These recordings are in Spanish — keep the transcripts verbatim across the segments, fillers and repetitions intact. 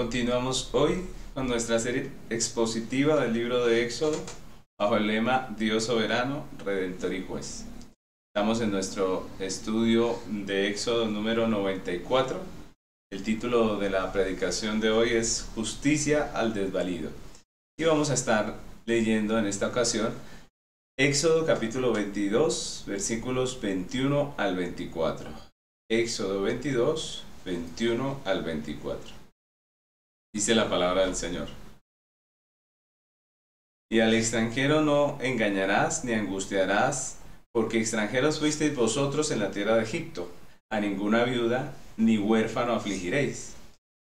Continuamos hoy con nuestra serie expositiva del libro de Éxodo bajo el lema Dios Soberano, Redentor y Juez. Estamos en nuestro estudio de Éxodo número noventa y cuatro. El título de la predicación de hoy es Justicia al desvalido. Y vamos a estar leyendo en esta ocasión Éxodo capítulo veintidós, versículos veintiuno al veinticuatro. Éxodo veintidós, veintiuno al veinticuatro. Dice la palabra del Señor. Y al extranjero no engañarás ni angustiarás, porque extranjeros fuisteis vosotros en la tierra de Egipto. A ninguna viuda ni huérfano afligiréis,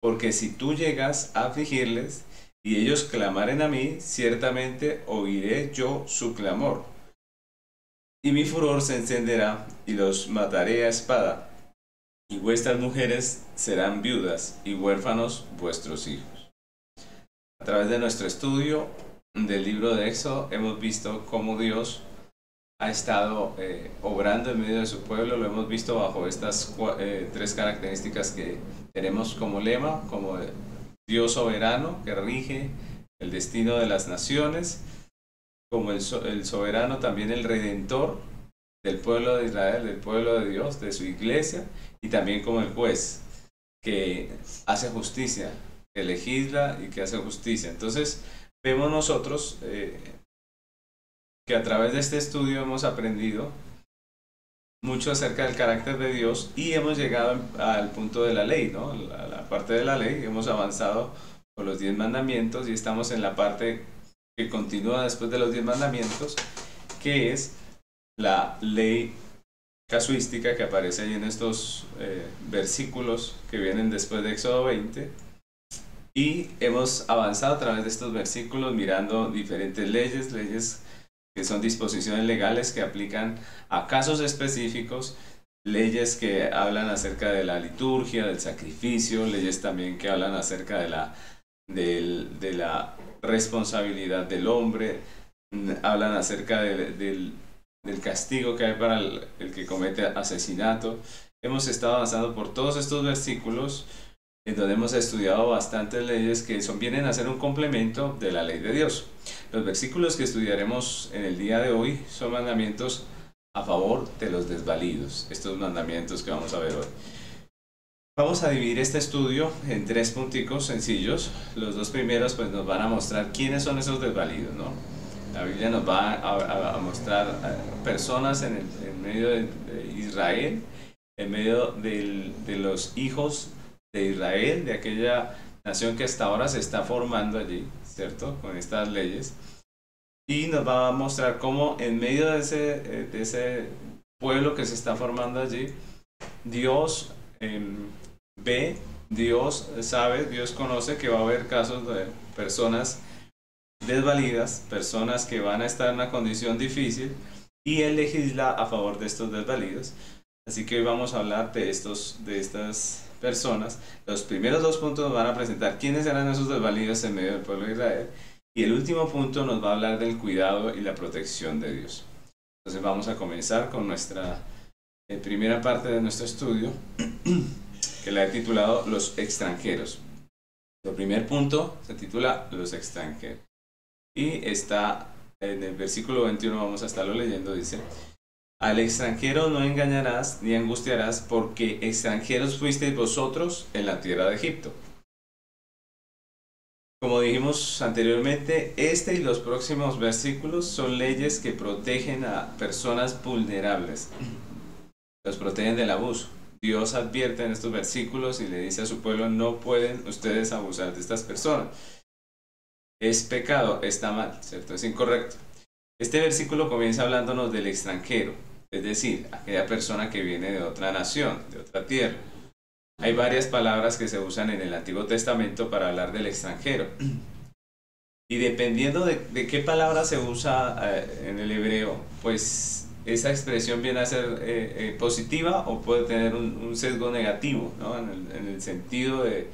porque si tú llegas a afligirles y ellos clamaren a mí, ciertamente oiré yo su clamor. Y mi furor se encenderá y los mataré a espada. Y vuestras mujeres serán viudas y huérfanos vuestros hijos. A través de nuestro estudio del libro de Éxodo hemos visto cómo Dios ha estado eh, obrando en medio de su pueblo. Lo hemos visto bajo estas eh, tres características que tenemos como lema, como Dios soberano que rige el destino de las naciones, como el, so el soberano también el redentor del pueblo de Israel, del pueblo de Dios, de su iglesia, y también como el juez que hace justicia, que legisla y que hace justicia. Entonces vemos nosotros eh, que a través de este estudio hemos aprendido mucho acerca del carácter de Dios y hemos llegado al punto de la ley, ¿no? La, la parte de la ley, hemos avanzado por los diez mandamientos y estamos en la parte que continúa después de los diez mandamientos, que es la ley casuística que aparece ahí en estos eh, versículos que vienen después de Éxodo veinte, y hemos avanzado a través de estos versículos mirando diferentes leyes, leyes que son disposiciones legales que aplican a casos específicos, leyes que hablan acerca de la liturgia, del sacrificio, leyes también que hablan acerca de la, de, de la responsabilidad del hombre, hablan acerca de, del del castigo que hay para el, el que comete asesinato. Hemos estado avanzando por todos estos versículos en donde hemos estudiado bastantes leyes que son, vienen a ser un complemento de la ley de Dios. Los versículos que estudiaremos en el día de hoy son mandamientos a favor de los desvalidos, estos mandamientos que vamos a ver hoy. Vamos a dividir este estudio en tres punticos sencillos. Los dos primeros pues nos van a mostrar quiénes son esos desvalidos, ¿no? La Biblia nos va a, a, a mostrar personas en, el, en medio de, de Israel, en medio del, de los hijos de Israel, de aquella nación que hasta ahora se está formando allí, ¿cierto? Con estas leyes. Y nos va a mostrar cómo en medio de ese, de ese pueblo que se está formando allí, Dios eh, ve, Dios sabe, Dios conoce que va a haber casos de personas desvalidas, personas que van a estar en una condición difícil, y Él legisla a favor de estos desvalidos. Así que hoy vamos a hablar de, estos, de estas personas. Los primeros dos puntos nos van a presentar quiénes eran esos desvalidos en medio del pueblo de Israel, y el último punto nos va a hablar del cuidado y la protección de Dios. Entonces vamos a comenzar con nuestra eh, primera parte de nuestro estudio, que la he titulado Los extranjeros. El primer punto se titula Los extranjeros. Y está en el versículo veintiuno, vamos a estarlo leyendo, dice: Al extranjero no engañarás ni angustiarás, porque extranjeros fuisteis vosotros en la tierra de Egipto. Como dijimos anteriormente, este y los próximos versículos son leyes que protegen a personas vulnerables. Los protegen del abuso. Dios advierte en estos versículos y le dice a su pueblo: no pueden ustedes abusar de estas personas. Es pecado, está mal, ¿cierto? Es incorrecto. Este versículo comienza hablándonos del extranjero, es decir, aquella persona que viene de otra nación, de otra tierra. Hay varias palabras que se usan en el Antiguo Testamento para hablar del extranjero. Y dependiendo de, de qué palabra se usa eh, en el hebreo, pues esa expresión viene a ser eh, eh, positiva o puede tener un, un sesgo negativo, ¿no? En el, en el sentido de...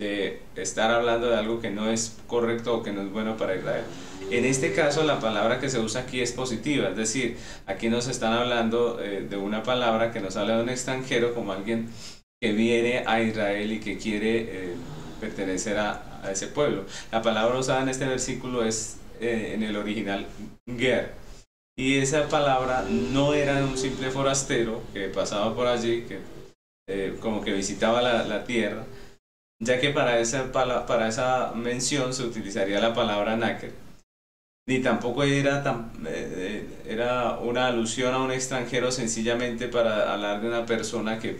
de estar hablando de algo que no es correcto o que no es bueno para Israel. En este caso la palabra que se usa aquí es positiva, es decir, aquí nos están hablando eh, de una palabra que nos habla de un extranjero como alguien que viene a Israel y que quiere eh, pertenecer a, a ese pueblo. La palabra usada en este versículo es eh, en el original ger, y esa palabra no era un simple forastero que pasaba por allí, que eh, como que visitaba la, la tierra, ya que para esa, para esa mención se utilizaría la palabra náker, ni tampoco era, tan, eh, era una alusión a un extranjero sencillamente para hablar de una persona que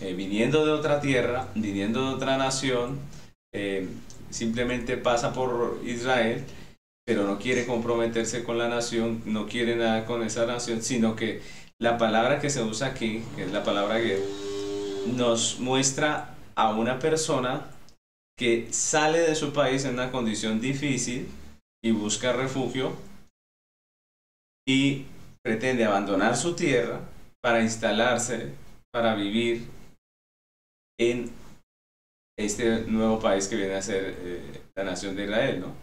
eh, viniendo de otra tierra, viniendo de otra nación, eh, simplemente pasa por Israel, pero no quiere comprometerse con la nación, no quiere nada con esa nación, sino que la palabra que se usa aquí, que es la palabra ger, nos muestra a una persona que sale de su país en una condición difícil y busca refugio y pretende abandonar su tierra para instalarse, para vivir en este nuevo país que viene a ser eh, la nación de Israel, ¿no?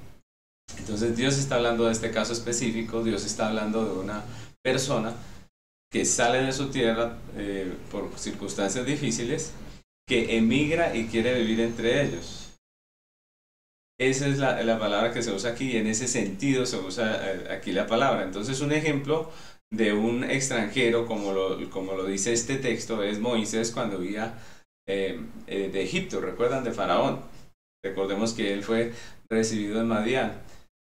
Entonces Dios está hablando de este caso específico, Dios está hablando de una persona que sale de su tierra eh, por circunstancias difíciles, que emigra y quiere vivir entre ellos. Esa es la, la palabra que se usa aquí, y en ese sentido se usa aquí la palabra. Entonces un ejemplo de un extranjero, como lo, como lo dice este texto, es Moisés cuando vivía eh, eh, de Egipto, recuerdan, de Faraón. Recordemos que él fue recibido en Madian,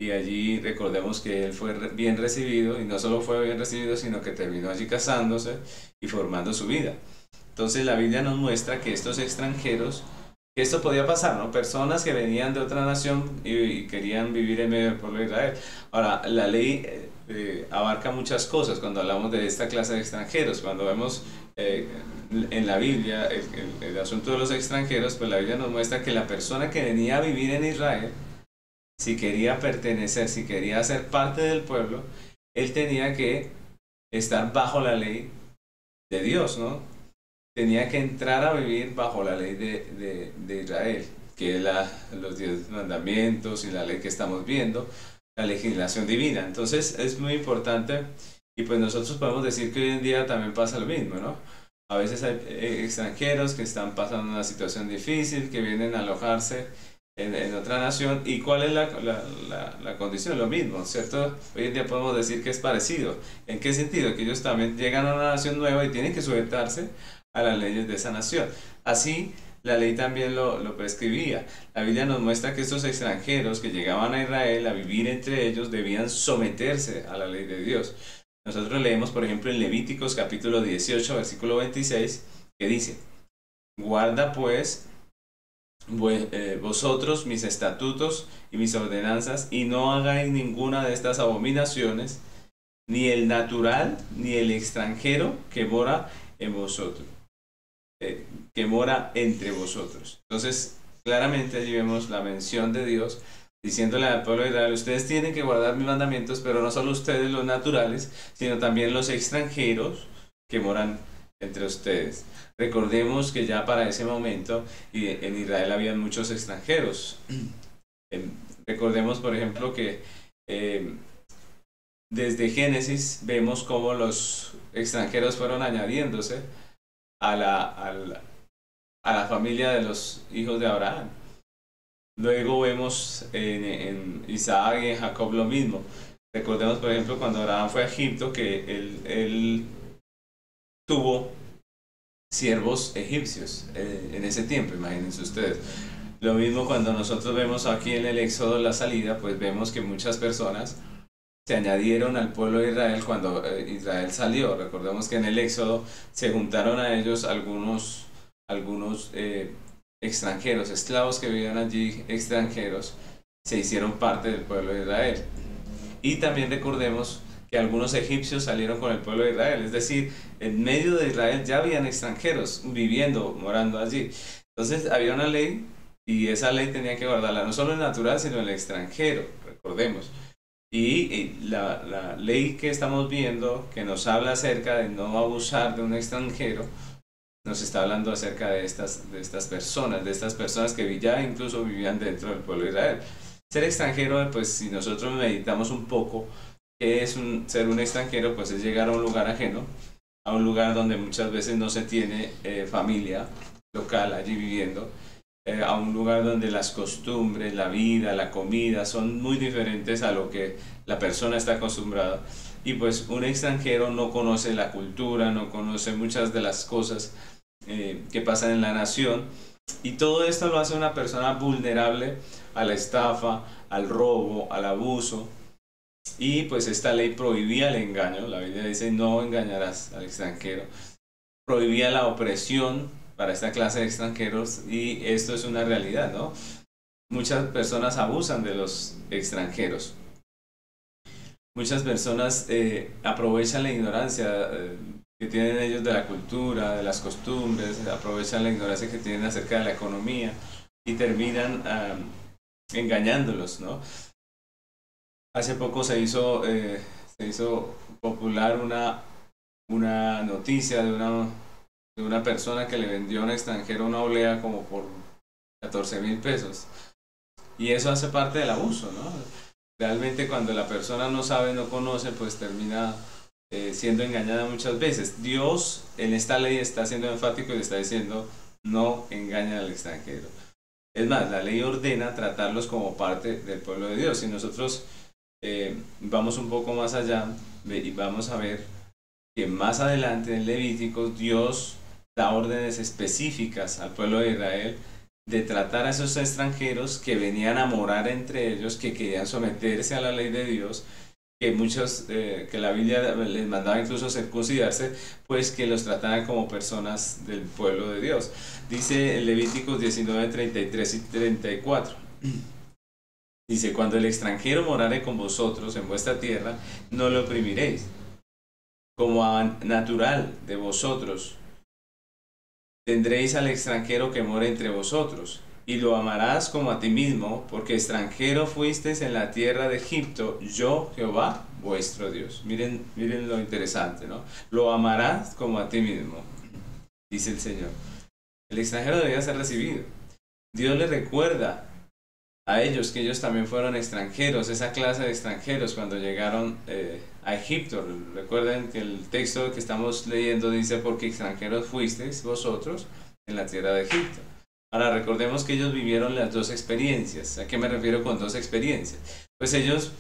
y allí recordemos que él fue bien recibido, y no solo fue bien recibido, sino que terminó allí casándose y formando su vida. Entonces la Biblia nos muestra que estos extranjeros, que esto podía pasar, ¿no? Personas que venían de otra nación y, y querían vivir en medio del pueblo de Israel. Ahora, la ley eh, abarca muchas cosas cuando hablamos de esta clase de extranjeros. Cuando vemos eh, en la Biblia el, el, el asunto de los extranjeros, pues la Biblia nos muestra que la persona que venía a vivir en Israel, si quería pertenecer, si quería ser parte del pueblo, él tenía que estar bajo la ley de Dios, ¿no? Tenía que entrar a vivir bajo la ley de, de, de Israel, que es la, los diez mandamientos y la ley que estamos viendo, la legislación divina. Entonces es muy importante, y pues nosotros podemos decir que hoy en día también pasa lo mismo, ¿no? A veces hay extranjeros que están pasando una situación difícil, que vienen a alojarse en, en otra nación, y ¿cuál es la, la, la, la condición? Lo mismo, ¿cierto? Hoy en día podemos decir que es parecido. ¿En qué sentido? Que ellos también llegan a una nación nueva y tienen que sujetarse a las leyes de esa nación. Así la ley también lo, lo prescribía. La Biblia nos muestra que estos extranjeros que llegaban a Israel a vivir entre ellos debían someterse a la ley de Dios. Nosotros leemos, por ejemplo, en Levíticos capítulo dieciocho versículo veintiséis, que dice: guarda pues vosotros mis estatutos y mis ordenanzas, y no hagáis ninguna de estas abominaciones, ni el natural ni el extranjero que mora en vosotros, Eh, que mora entre vosotros. Entonces claramente allí vemos la mención de Dios diciéndole al pueblo de Israel: ustedes tienen que guardar mis mandamientos, pero no solo ustedes los naturales, sino también los extranjeros que moran entre ustedes. Recordemos que ya para ese momento en Israel habían muchos extranjeros. Eh, recordemos, por ejemplo, que eh, desde Génesis vemos cómo los extranjeros fueron añadiéndose a la, a, la, a la familia de los hijos de Abraham. Luego vemos en, en Isaac y en Jacob lo mismo. Recordemos, por ejemplo, cuando Abraham fue a Egipto, que él, él tuvo siervos egipcios eh, en ese tiempo, imagínense ustedes. Lo mismo cuando nosotros vemos aquí en el Éxodo la salida, pues vemos que muchas personas se añadieron al pueblo de Israel cuando Israel salió. Recordemos que en el Éxodo se juntaron a ellos algunos, algunos eh, extranjeros, esclavos que vivían allí, extranjeros, se hicieron parte del pueblo de Israel. Y también recordemos que algunos egipcios salieron con el pueblo de Israel, es decir, en medio de Israel ya habían extranjeros viviendo, morando allí. Entonces había una ley, y esa ley tenía que guardarla, no solo el natural, sino el extranjero, recordemos. Y la, la ley que estamos viendo, que nos habla acerca de no abusar de un extranjero, nos está hablando acerca de estas, de estas personas, de estas personas que ya incluso vivían dentro del pueblo de Israel. Ser extranjero, pues si nosotros meditamos un poco qué es un, ser un extranjero, pues es llegar a un lugar ajeno, a un lugar donde muchas veces no se tiene eh, familia local allí viviendo, eh, a un lugar donde las costumbres, la vida, la comida son muy diferentes a lo que la persona está acostumbrada. Y pues un extranjero no conoce la cultura, no conoce muchas de las cosas eh, que pasan en la nación. Y todo esto lo hace una persona vulnerable a la estafa, al robo, al abuso. Y pues esta ley prohibía el engaño. La Biblia dice: no engañarás al extranjero. Prohibía la opresión para esta clase de extranjeros, y esto es una realidad, ¿no? Muchas personas abusan de los extranjeros. Muchas personas eh, aprovechan la ignorancia eh, que tienen ellos de la cultura, de las costumbres, aprovechan la ignorancia que tienen acerca de la economía y terminan um, engañándolos, ¿no? Hace poco se hizo, eh, se hizo popular una, una noticia de una, de una persona que le vendió a un extranjero una oblea como por catorce mil pesos. Y eso hace parte del abuso, ¿no? Realmente cuando la persona no sabe, no conoce, pues termina eh, siendo engañada muchas veces. Dios en esta ley está siendo enfático y está diciendo: no engaña al extranjero. Es más, la ley ordena tratarlos como parte del pueblo de Dios. Y nosotros Eh, vamos un poco más allá y vamos a ver que más adelante en Levíticos Dios da órdenes específicas al pueblo de Israel de tratar a esos extranjeros que venían a morar entre ellos, que querían someterse a la ley de Dios, que muchos, eh, que la Biblia les mandaba incluso circuncidarse, pues que los trataran como personas del pueblo de Dios. Dice en Levíticos diecinueve, treinta y tres y treinta y cuatro. Dice: cuando el extranjero morare con vosotros en vuestra tierra, no lo oprimiréis, como a natural de vosotros. Tendréis al extranjero que more entre vosotros, y lo amarás como a ti mismo, porque extranjero fuisteis en la tierra de Egipto, yo Jehová vuestro Dios. Miren, miren lo interesante, ¿no? Lo amarás como a ti mismo, dice el Señor. El extranjero debía ser recibido. Dios le recuerda a ellos que ellos también fueron extranjeros, esa clase de extranjeros cuando llegaron eh, a Egipto. Recuerden que el texto que estamos leyendo dice: porque extranjeros fuisteis vosotros en la tierra de Egipto. Ahora recordemos que ellos vivieron las dos experiencias. ¿A qué me refiero con dos experiencias? Pues ellos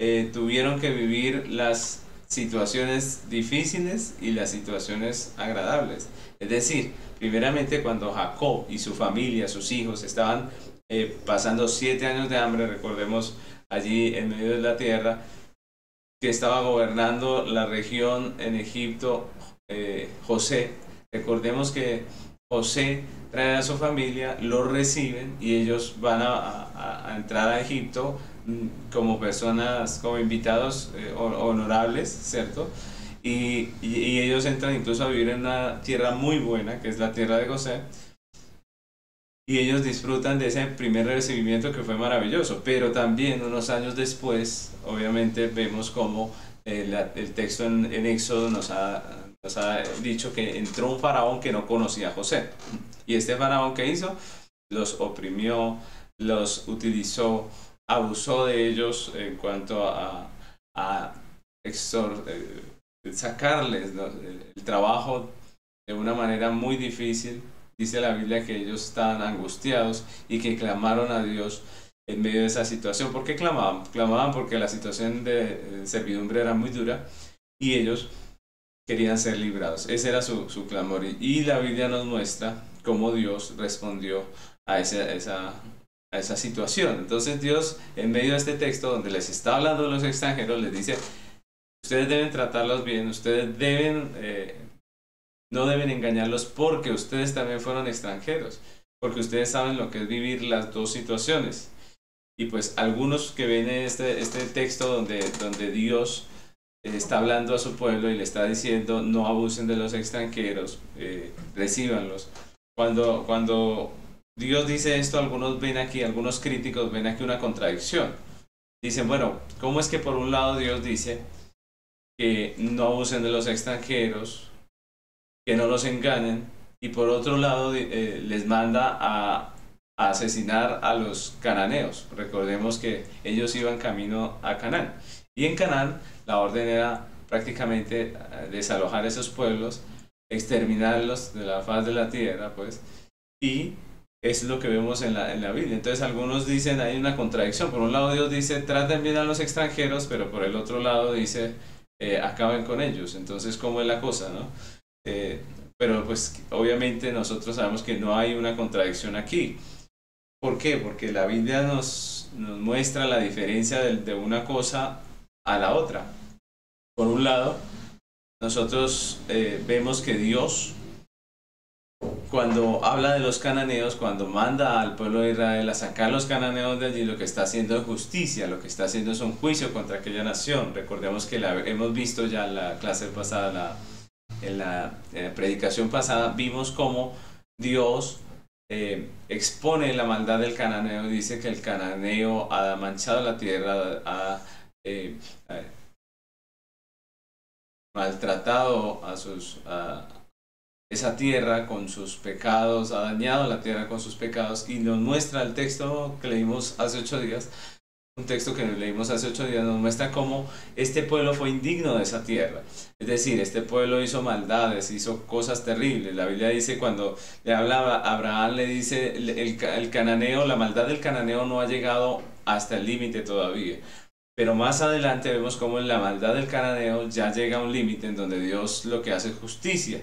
eh, tuvieron que vivir las situaciones difíciles y las situaciones agradables. Es decir, primeramente cuando Jacob y su familia, sus hijos, estaban Eh, pasando siete años de hambre, recordemos allí en medio de la tierra, que estaba gobernando la región en Egipto eh, José. Recordemos que José trae a su familia, lo reciben y ellos van a, a, a entrar a Egipto como personas, como invitados eh, honorables, ¿cierto? Y, y, y ellos entran incluso a vivir en una tierra muy buena, que es la tierra de José. Y ellos disfrutan de ese primer recibimiento que fue maravilloso. Pero también unos años después, obviamente vemos cómo el, el texto en, en Éxodo nos ha, nos ha dicho que entró un faraón que no conocía a José. Y este faraón, ¿qué hizo? Los oprimió, los utilizó, abusó de ellos en cuanto a, a exor, eh, sacarles, ¿no?, el, el trabajo de una manera muy difícil. Dice la Biblia que ellos estaban angustiados y que clamaron a Dios en medio de esa situación. ¿Por qué clamaban? Clamaban porque la situación de servidumbre era muy dura y ellos querían ser librados. Ese era su, su clamor. Y la Biblia nos muestra cómo Dios respondió a esa, a esa, a esa situación. Entonces Dios, en medio de este texto donde les está hablando a los extranjeros, les dice: ustedes deben tratarlos bien, ustedes deben... Eh, No deben engañarlos porque ustedes también fueron extranjeros, porque ustedes saben lo que es vivir las dos situaciones. Y pues algunos que ven este, este texto donde, donde Dios está hablando a su pueblo y le está diciendo: no abusen de los extranjeros, eh, recíbanlos. Cuando, cuando Dios dice esto, algunos ven aquí, algunos críticos ven aquí una contradicción. Dicen: bueno, ¿cómo es que por un lado Dios dice que no abusen de los extranjeros, que no los engañen, y por otro lado eh, les manda a, a asesinar a los cananeos? Recordemos que ellos iban camino a Canaán, y en Canaán la orden era prácticamente desalojar esos pueblos, exterminarlos de la faz de la tierra, pues, y es lo que vemos en la, en la Biblia. Entonces algunos dicen, hay una contradicción. Por un lado Dios dice, traten bien a los extranjeros, pero por el otro lado dice, eh, acaben con ellos. Entonces, ¿cómo es la cosa, no? Eh, pero pues obviamente nosotros sabemos que no hay una contradicción aquí. ¿Por qué? Porque la Biblia nos, nos muestra la diferencia de, de una cosa a la otra. Por un lado, nosotros eh, vemos que Dios, cuando habla de los cananeos, cuando manda al pueblo de Israel a sacar a los cananeos de allí, lo que está haciendo es justicia, lo que está haciendo es un juicio contra aquella nación. Recordemos que la hemos visto ya en la clase pasada, la, en, la, en la predicación pasada, vimos cómo Dios eh, expone la maldad del cananeo, dice que el cananeo ha manchado la tierra, ha eh, eh, maltratado a sus... A, esa tierra con sus pecados, ha dañado la tierra con sus pecados, y nos muestra el texto que leímos hace ocho días, un texto que leímos hace ocho días, nos muestra cómo este pueblo fue indigno de esa tierra. Es decir, este pueblo hizo maldades, hizo cosas terribles. La Biblia dice, cuando le habla a Abraham, le dice, el, el, el cananeo, la maldad del cananeo no ha llegado hasta el límite todavía. Pero más adelante vemos cómo la maldad del cananeo ya llega a un límite en donde Dios lo que hace es justicia.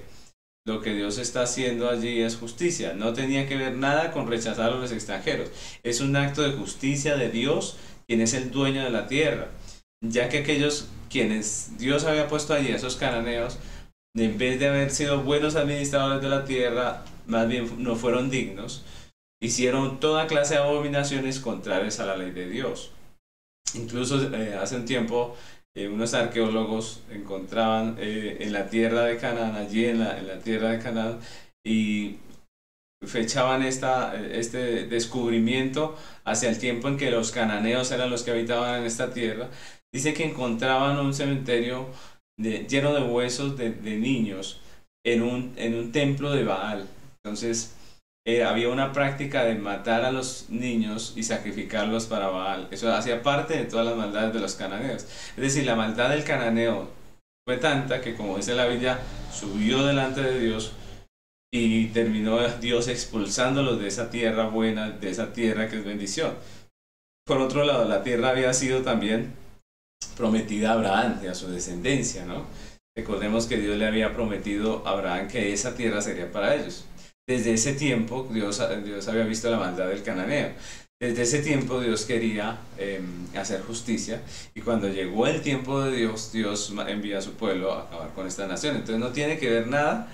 Lo que Dios está haciendo allí es justicia. No tenía que ver nada con rechazar a los extranjeros. Es un acto de justicia de Dios, quien es el dueño de la tierra. Ya que aquellos quienes Dios había puesto allí, esos cananeos, en vez de haber sido buenos administradores de la tierra, más bien no fueron dignos. Hicieron toda clase de abominaciones contrarias a la ley de Dios. Incluso eh, hace un tiempo... Eh, unos arqueólogos encontraban eh, en la tierra de Canaán, allí en la, en la tierra de Canaán, y fechaban esta, este descubrimiento hacia el tiempo en que los cananeos eran los que habitaban en esta tierra. Dice que encontraban un cementerio de, lleno de huesos de, de niños en un, en un templo de Baal. Entonces eh, había una práctica de matar a los niños y sacrificarlos para Baal. Eso hacía parte de todas las maldades de los cananeos. Es decir, la maldad del cananeo fue tanta que, como dice la Biblia, subió delante de Dios y terminó Dios expulsándolos de esa tierra buena, de esa tierra que es bendición. Por otro lado, la tierra había sido también prometida a Abraham y a su descendencia, ¿no? Recordemos que Dios le había prometido a Abraham que esa tierra sería para ellos. Desde ese tiempo Dios, Dios había visto la maldad del cananeo. Desde ese tiempo Dios quería eh, hacer justicia, y cuando llegó el tiempo de Dios, Dios envía a su pueblo a acabar con esta nación. Entonces no tiene que ver nada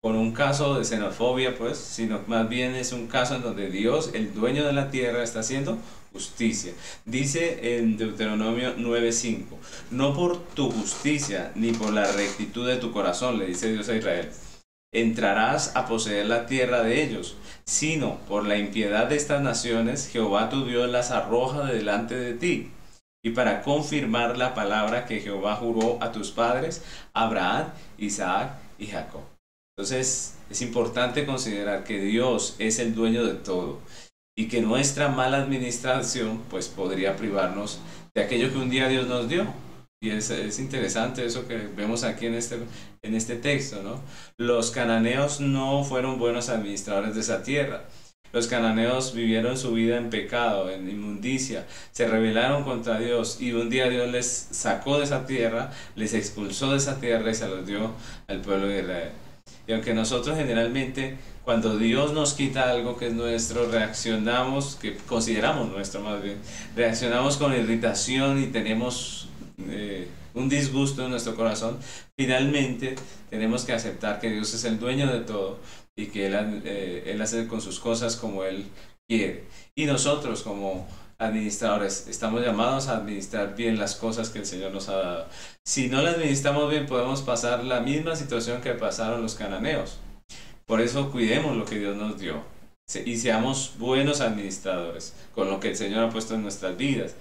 con un caso de xenofobia, pues, sino más bien es un caso en donde Dios, el dueño de la tierra, está haciendo justicia. Dice en Deuteronomio nueve cinco, no por tu justicia ni por la rectitud de tu corazón, le dice Dios a Israel, entrarás a poseer la tierra de ellos, sino por la impiedad de estas naciones, Jehová tu Dios las arroja de delante de ti. Y para confirmar la palabra que Jehová juró a tus padres, Abraham, Isaac y Jacob. Entonces es importante considerar que Dios es el dueño de todo, y que nuestra mala administración pues podría privarnos de aquello que un día Dios nos dio. Y es, es interesante eso que vemos aquí en este, en este texto, ¿no? Los cananeos no fueron buenos administradores de esa tierra. Los cananeos vivieron su vida en pecado, en inmundicia, se rebelaron contra Dios, y un día Dios les sacó de esa tierra, les expulsó de esa tierra y se los dio al pueblo de Israel. Y aunque nosotros generalmente, cuando Dios nos quita algo que es nuestro, reaccionamos, que consideramos nuestro más bien, reaccionamos con irritación y tenemos... Eh, un disgusto en nuestro corazón. Finalmente tenemos que aceptar que Dios es el dueño de todo, y que Él, eh, él hace con sus cosas como Él quiere, y nosotros como administradores estamos llamados a administrar bien las cosas que el Señor nos ha dado. Si no las administramos bien, podemos pasar la misma situación que pasaron los cananeos. Por eso cuidemos lo que Dios nos dio, y seamos buenos administradores con lo que el Señor ha puesto en nuestras vidas.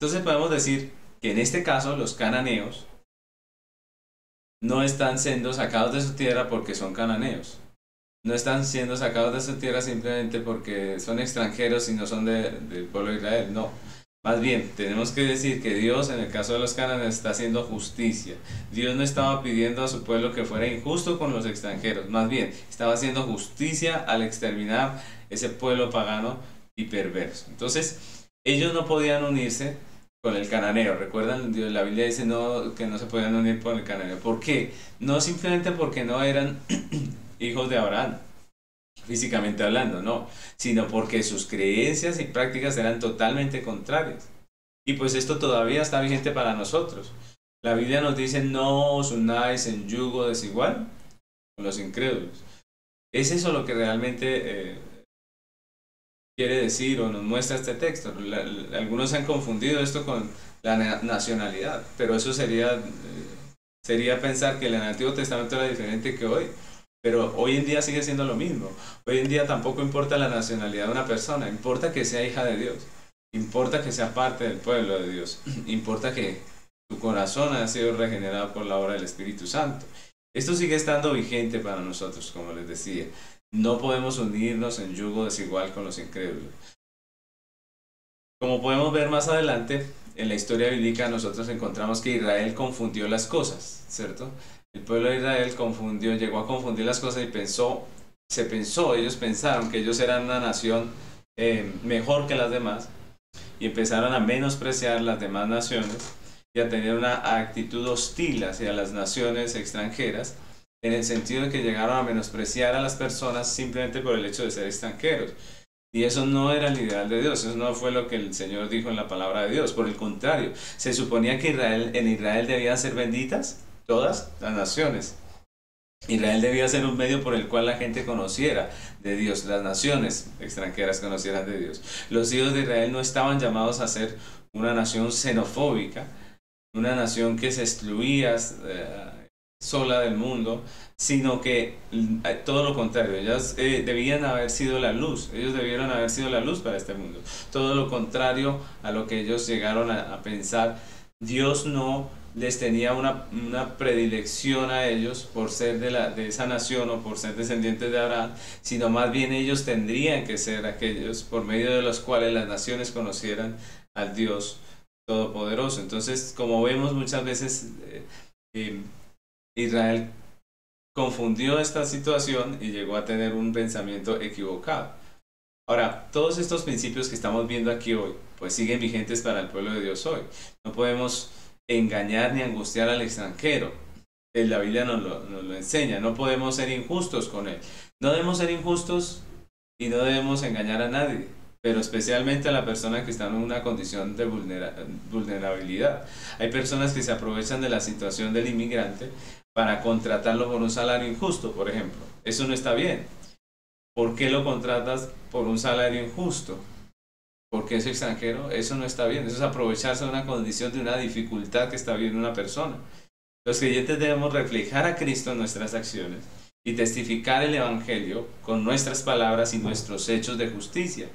Entonces podemos decir que en este caso los cananeos no están siendo sacados de su tierra porque son cananeos. No están siendo sacados de su tierra simplemente porque son extranjeros y no son de, del pueblo de Israel. No. Más bien, tenemos que decir que Dios, en el caso de los cananeos, está haciendo justicia. Dios no estaba pidiendo a su pueblo que fuera injusto con los extranjeros. Más bien, estaba haciendo justicia al exterminar ese pueblo pagano y perverso. Entonces, ellos no podían unirse con el cananeo. Recuerdan, la Biblia dice no, que no se podían unir con el cananeo. ¿Por qué? No simplemente porque no eran hijos de Abraham, físicamente hablando, no, sino porque sus creencias y prácticas eran totalmente contrarias. Y pues esto todavía está vigente para nosotros. La Biblia nos dice no os unáis en yugo desigual con los incrédulos. Es eso lo que realmente eh, quiere decir o nos muestra este texto. La, la, algunos han confundido esto con la na nacionalidad, pero eso sería, eh, sería pensar que el Antiguo Testamento era diferente que hoy. Pero hoy en día sigue siendo lo mismo. Hoy en día tampoco importa la nacionalidad de una persona, importa que sea hija de Dios, importa que sea parte del pueblo de Dios, importa que tu corazón ha sido regenerado por la obra del Espíritu Santo. Esto sigue estando vigente para nosotros, como les decía. No podemos unirnos en yugo desigual con los incrédulos. Como podemos ver más adelante, en la historia bíblica nosotros encontramos que Israel confundió las cosas, ¿cierto? El pueblo de Israel confundió, llegó a confundir las cosas y pensó, se pensó, ellos pensaron que ellos eran una nación eh, mejor que las demás, y empezaron a menospreciar las demás naciones y a tener una actitud hostil hacia las naciones extranjeras, en el sentido de que llegaron a menospreciar a las personas simplemente por el hecho de ser extranjeros. Y eso no era el ideal de Dios, eso no fue lo que el Señor dijo en la palabra de Dios. Por el contrario, se suponía que Israel, en Israel debían ser benditas todas las naciones. Israel debía ser un medio por el cual la gente conociera de Dios, las naciones extranjeras conocieran de Dios. Los hijos de Israel no estaban llamados a ser una nación xenofóbica, una nación que se excluía eh, sola del mundo, sino que eh, todo lo contrario, ellas eh, debían haber sido la luz, ellos debieron haber sido la luz para este mundo. Todo lo contrario a lo que ellos llegaron a, a pensar. Dios no les tenía una, una predilección a ellos por ser de, la, de esa nación o por ser descendientes de Abraham, sino más bien ellos tendrían que ser aquellos por medio de los cuales las naciones conocieran al Dios Todopoderoso. Entonces, como vemos muchas veces, eh, eh, Israel confundió esta situación y llegó a tener un pensamiento equivocado. Ahora, todos estos principios que estamos viendo aquí hoy, pues siguen vigentes para el pueblo de Dios hoy. No podemos engañar ni angustiar al extranjero. La Biblia nos lo, nos lo enseña. No podemos ser injustos con él. No debemos ser injustos y no debemos engañar a nadie, pero especialmente a la persona que está en una condición de vulnera vulnerabilidad. Hay personas que se aprovechan de la situación del inmigrante para contratarlo por un salario injusto, por ejemplo. Eso no está bien. ¿Por qué lo contratas por un salario injusto? Porque es extranjero. Eso no está bien, eso es aprovecharse de una condición, de una dificultad que está viviendo una persona. Los creyentes debemos reflejar a Cristo en nuestras acciones y testificar el Evangelio con nuestras palabras y nuestros hechos de justicia.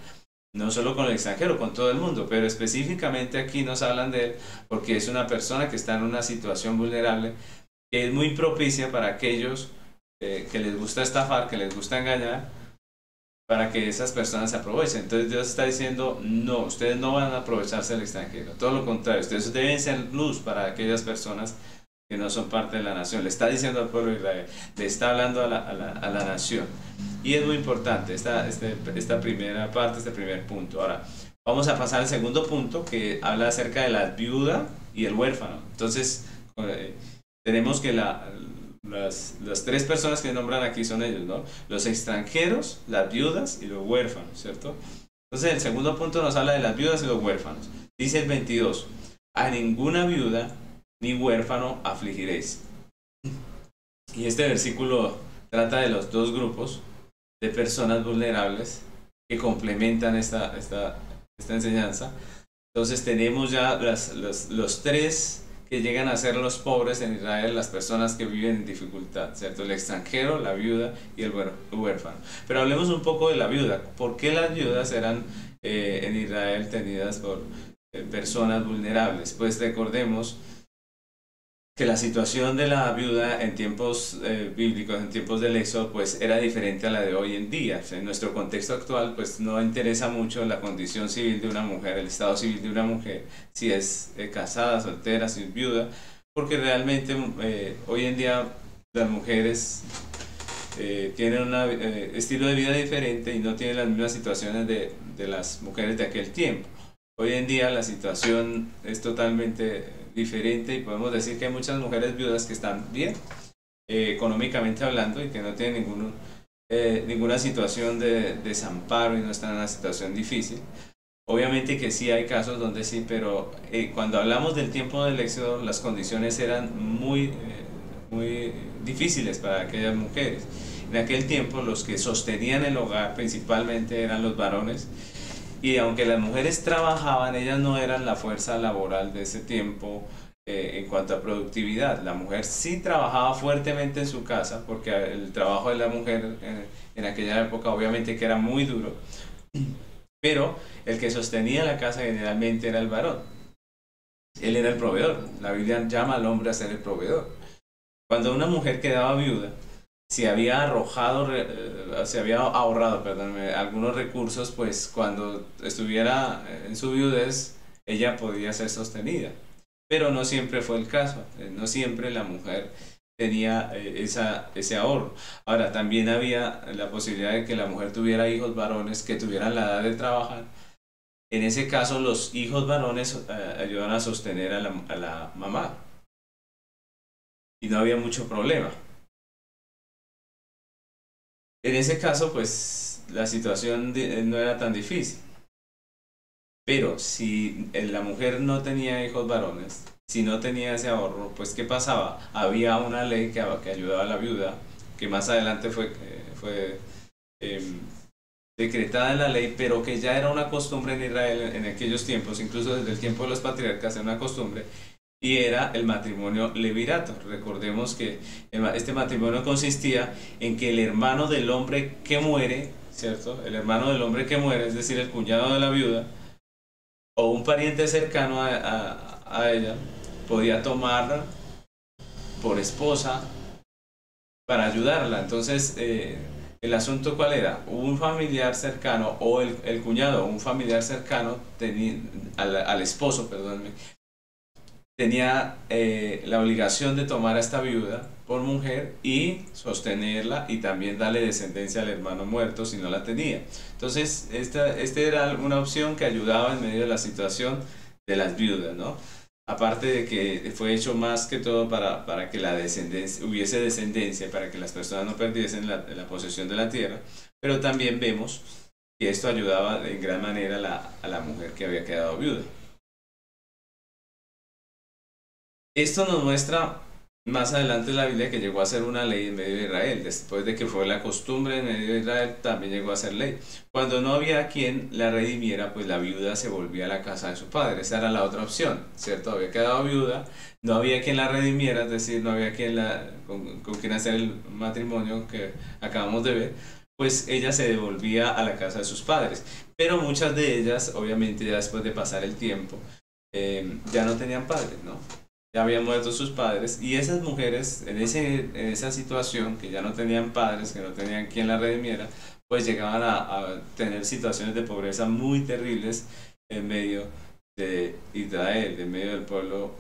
No solo con el extranjero, con todo el mundo, pero específicamente aquí nos hablan de él porque es una persona que está en una situación vulnerable que es muy propicia para aquellos eh, que les gusta estafar, que les gusta engañar, para que esas personas se aprovechen. Entonces Dios está diciendo, no, ustedes no van a aprovecharse del extranjero, todo lo contrario, ustedes deben ser luz para aquellas personas que no son parte de la nación. Le está diciendo al pueblo de Israel, le está hablando a la, a la, a la nación. Y es muy importante esta, este, esta primera parte, este primer punto. Ahora, vamos a pasar al segundo punto, que habla acerca de la viuda y el huérfano. Entonces, eh, tenemos que la... Las, las tres personas que nombran aquí son ellos, ¿no? Los extranjeros, las viudas y los huérfanos, ¿cierto? Entonces el segundo punto nos habla de las viudas y los huérfanos. Dice el veintidós, a ninguna viuda ni huérfano afligiréis. Y este versículo trata de los dos grupos de personas vulnerables que complementan esta, esta, esta enseñanza. Entonces tenemos ya las, las, los tres que llegan a ser los pobres en Israel, las personas que viven en dificultad, ¿cierto? El extranjero, la viuda y el huérfano. Pero hablemos un poco de la viuda. ¿Por qué las viudas eran eh, en Israel tenidas por eh, personas vulnerables? Pues recordemos que la situación de la viuda en tiempos eh, bíblicos, en tiempos del Éxodo, pues era diferente a la de hoy en día. O sea, en nuestro contexto actual, pues no interesa mucho la condición civil de una mujer, el estado civil de una mujer, si es eh, casada, soltera, si es viuda, porque realmente eh, hoy en día las mujeres eh, tienen un eh, estilo de vida diferente y no tienen las mismas situaciones de, de las mujeres de aquel tiempo. Hoy en día la situación es totalmente diferente y podemos decir que hay muchas mujeres viudas que están bien, eh, económicamente hablando, y que no tienen ninguno, eh, ninguna situación de desamparo y no están en una situación difícil. Obviamente que sí hay casos donde sí, pero eh, cuando hablamos del tiempo del Éxodo, las condiciones eran muy, eh, muy difíciles para aquellas mujeres. En aquel tiempo los que sostenían el hogar principalmente eran los varones, y aunque las mujeres trabajaban, ellas no eran la fuerza laboral de ese tiempo eh, en cuanto a productividad. La mujer sí trabajaba fuertemente en su casa, porque el trabajo de la mujer eh, en aquella época obviamente que era muy duro, pero el que sostenía la casa generalmente era el varón. Él era el proveedor. La Biblia llama al hombre a ser el proveedor. Cuando una mujer quedaba viuda, si había arrojado, si había ahorrado, perdón, algunos recursos, pues cuando estuviera en su viudez, ella podía ser sostenida. Pero no siempre fue el caso. No siempre la mujer tenía esa, ese ahorro. Ahora, también había la posibilidad de que la mujer tuviera hijos varones que tuvieran la edad de trabajar. En ese caso, los hijos varones eh, ayudaban a sostener a la, a la mamá. Y no había mucho problema. En ese caso, pues, la situación de, no era tan difícil. Pero si la mujer no tenía hijos varones, si no tenía ese ahorro, pues ¿qué pasaba? Había una ley que, que ayudaba a la viuda, que más adelante fue, fue eh, decretada en la ley, pero que ya era una costumbre en Israel en aquellos tiempos, incluso desde el tiempo de los patriarcas, era una costumbre, y era el matrimonio levirato. Recordemos que este matrimonio consistía en que el hermano del hombre que muere, ¿cierto? El hermano del hombre que muere, es decir, el cuñado de la viuda, o un pariente cercano a, a, a ella, podía tomarla por esposa para ayudarla. Entonces, eh, el asunto ¿cuál era? Un familiar cercano o el, el cuñado, un familiar cercano teni, al, al esposo, perdónenme, tenía eh, la obligación de tomar a esta viuda por mujer y sostenerla y también darle descendencia al hermano muerto si no la tenía. Entonces, esta, esta era una opción que ayudaba en medio de la situación de las viudas, ¿no? Aparte de que fue hecho más que todo para, para que la descendencia, hubiese descendencia, para que las personas no perdiesen la, la posesión de la tierra, pero también vemos que esto ayudaba en gran manera a la, a la mujer que había quedado viuda. Esto nos muestra más adelante la Biblia que llegó a ser una ley en medio de Israel. Después de que fue la costumbre en medio de Israel, también llegó a ser ley. Cuando no había quien la redimiera, pues la viuda se volvía a la casa de su padre. Esa era la otra opción, ¿cierto? Había quedado viuda, no había quien la redimiera, es decir, no había quien la, con, con quien hacer el matrimonio que acabamos de ver, pues ella se devolvía a la casa de sus padres. Pero muchas de ellas, obviamente ya después de pasar el tiempo, eh, ya no tenían padres, ¿no? Ya habían muerto sus padres, y esas mujeres en, ese, en esa situación, que ya no tenían padres, que no tenían quien la redimiera, pues llegaban a, a tener situaciones de pobreza muy terribles en medio de Israel, en medio del pueblo,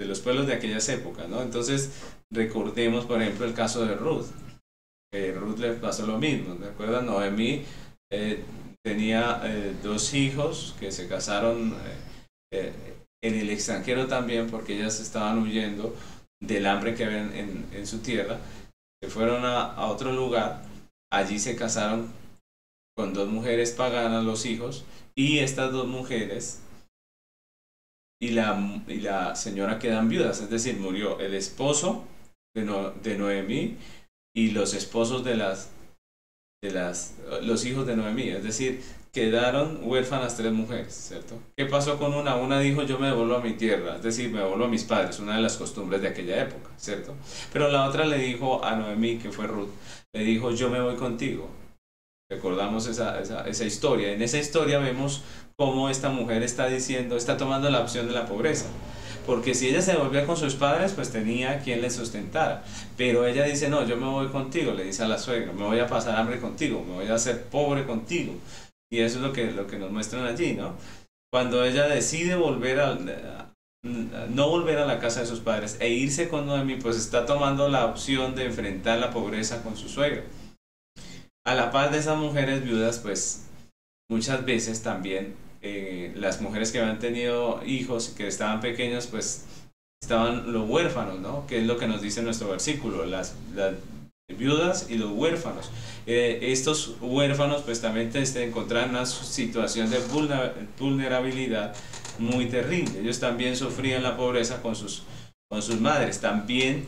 de los pueblos de aquellas épocas, ¿no? Entonces, recordemos, por ejemplo, el caso de Ruth. Eh, Ruth le pasó lo mismo, ¿de acuerdo? Noemí eh, tenía eh, dos hijos que se casaron eh, eh, en el extranjero también, porque ellas estaban huyendo del hambre que habían en, en su tierra, se fueron a, a otro lugar, allí se casaron con dos mujeres paganas los hijos, y estas dos mujeres y la, y la señora quedan viudas, es decir, murió el esposo de, no, de Noemí y los esposos de las, de las, los hijos de Noemí, es decir, quedaron huérfanas tres mujeres, ¿cierto? ¿Qué pasó con una? Una dijo, yo me devuelvo a mi tierra, es decir, me devuelvo a mis padres, una de las costumbres de aquella época, ¿cierto? Pero la otra le dijo a Noemí, que fue Ruth, le dijo, yo me voy contigo. Recordamos esa, esa, esa historia. En esa historia vemos cómo esta mujer está diciendo, está tomando la opción de la pobreza. Porque si ella se devolvía con sus padres, pues tenía quien le sustentara. Pero ella dice, no, yo me voy contigo, le dice a la suegra, me voy a pasar hambre contigo, me voy a hacer pobre contigo. Y eso es lo que, lo que nos muestran allí, ¿no? Cuando ella decide volver a, no volver a la casa de sus padres e irse con Noemí, pues está tomando la opción de enfrentar la pobreza con su suegra. A la par de esas mujeres viudas, pues muchas veces también eh, las mujeres que habían tenido hijos que estaban pequeños, pues estaban los huérfanos, ¿no? Que es lo que nos dice nuestro versículo, las, las viudas y los huérfanos. Eh, estos huérfanos pues también se encontraban en una situación de vulnerabilidad muy terrible. Ellos también sufrían la pobreza con sus, con sus madres. También,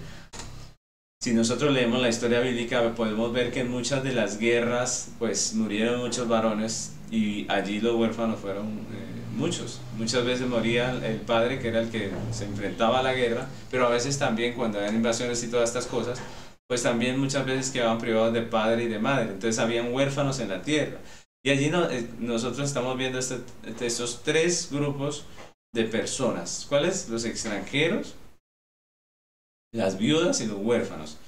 si nosotros leemos la historia bíblica, podemos ver que en muchas de las guerras pues murieron muchos varones y allí los huérfanos fueron eh, muchos. Muchas veces moría el padre, que era el que se enfrentaba a la guerra, pero a veces también cuando habían invasiones y todas estas cosas, pues también muchas veces quedaban privados de padre y de madre. Entonces habían huérfanos en la tierra. Y allí no, eh, nosotros estamos viendo este, este, estos tres grupos de personas. ¿Cuáles? Los extranjeros, las viudas y los huérfanos.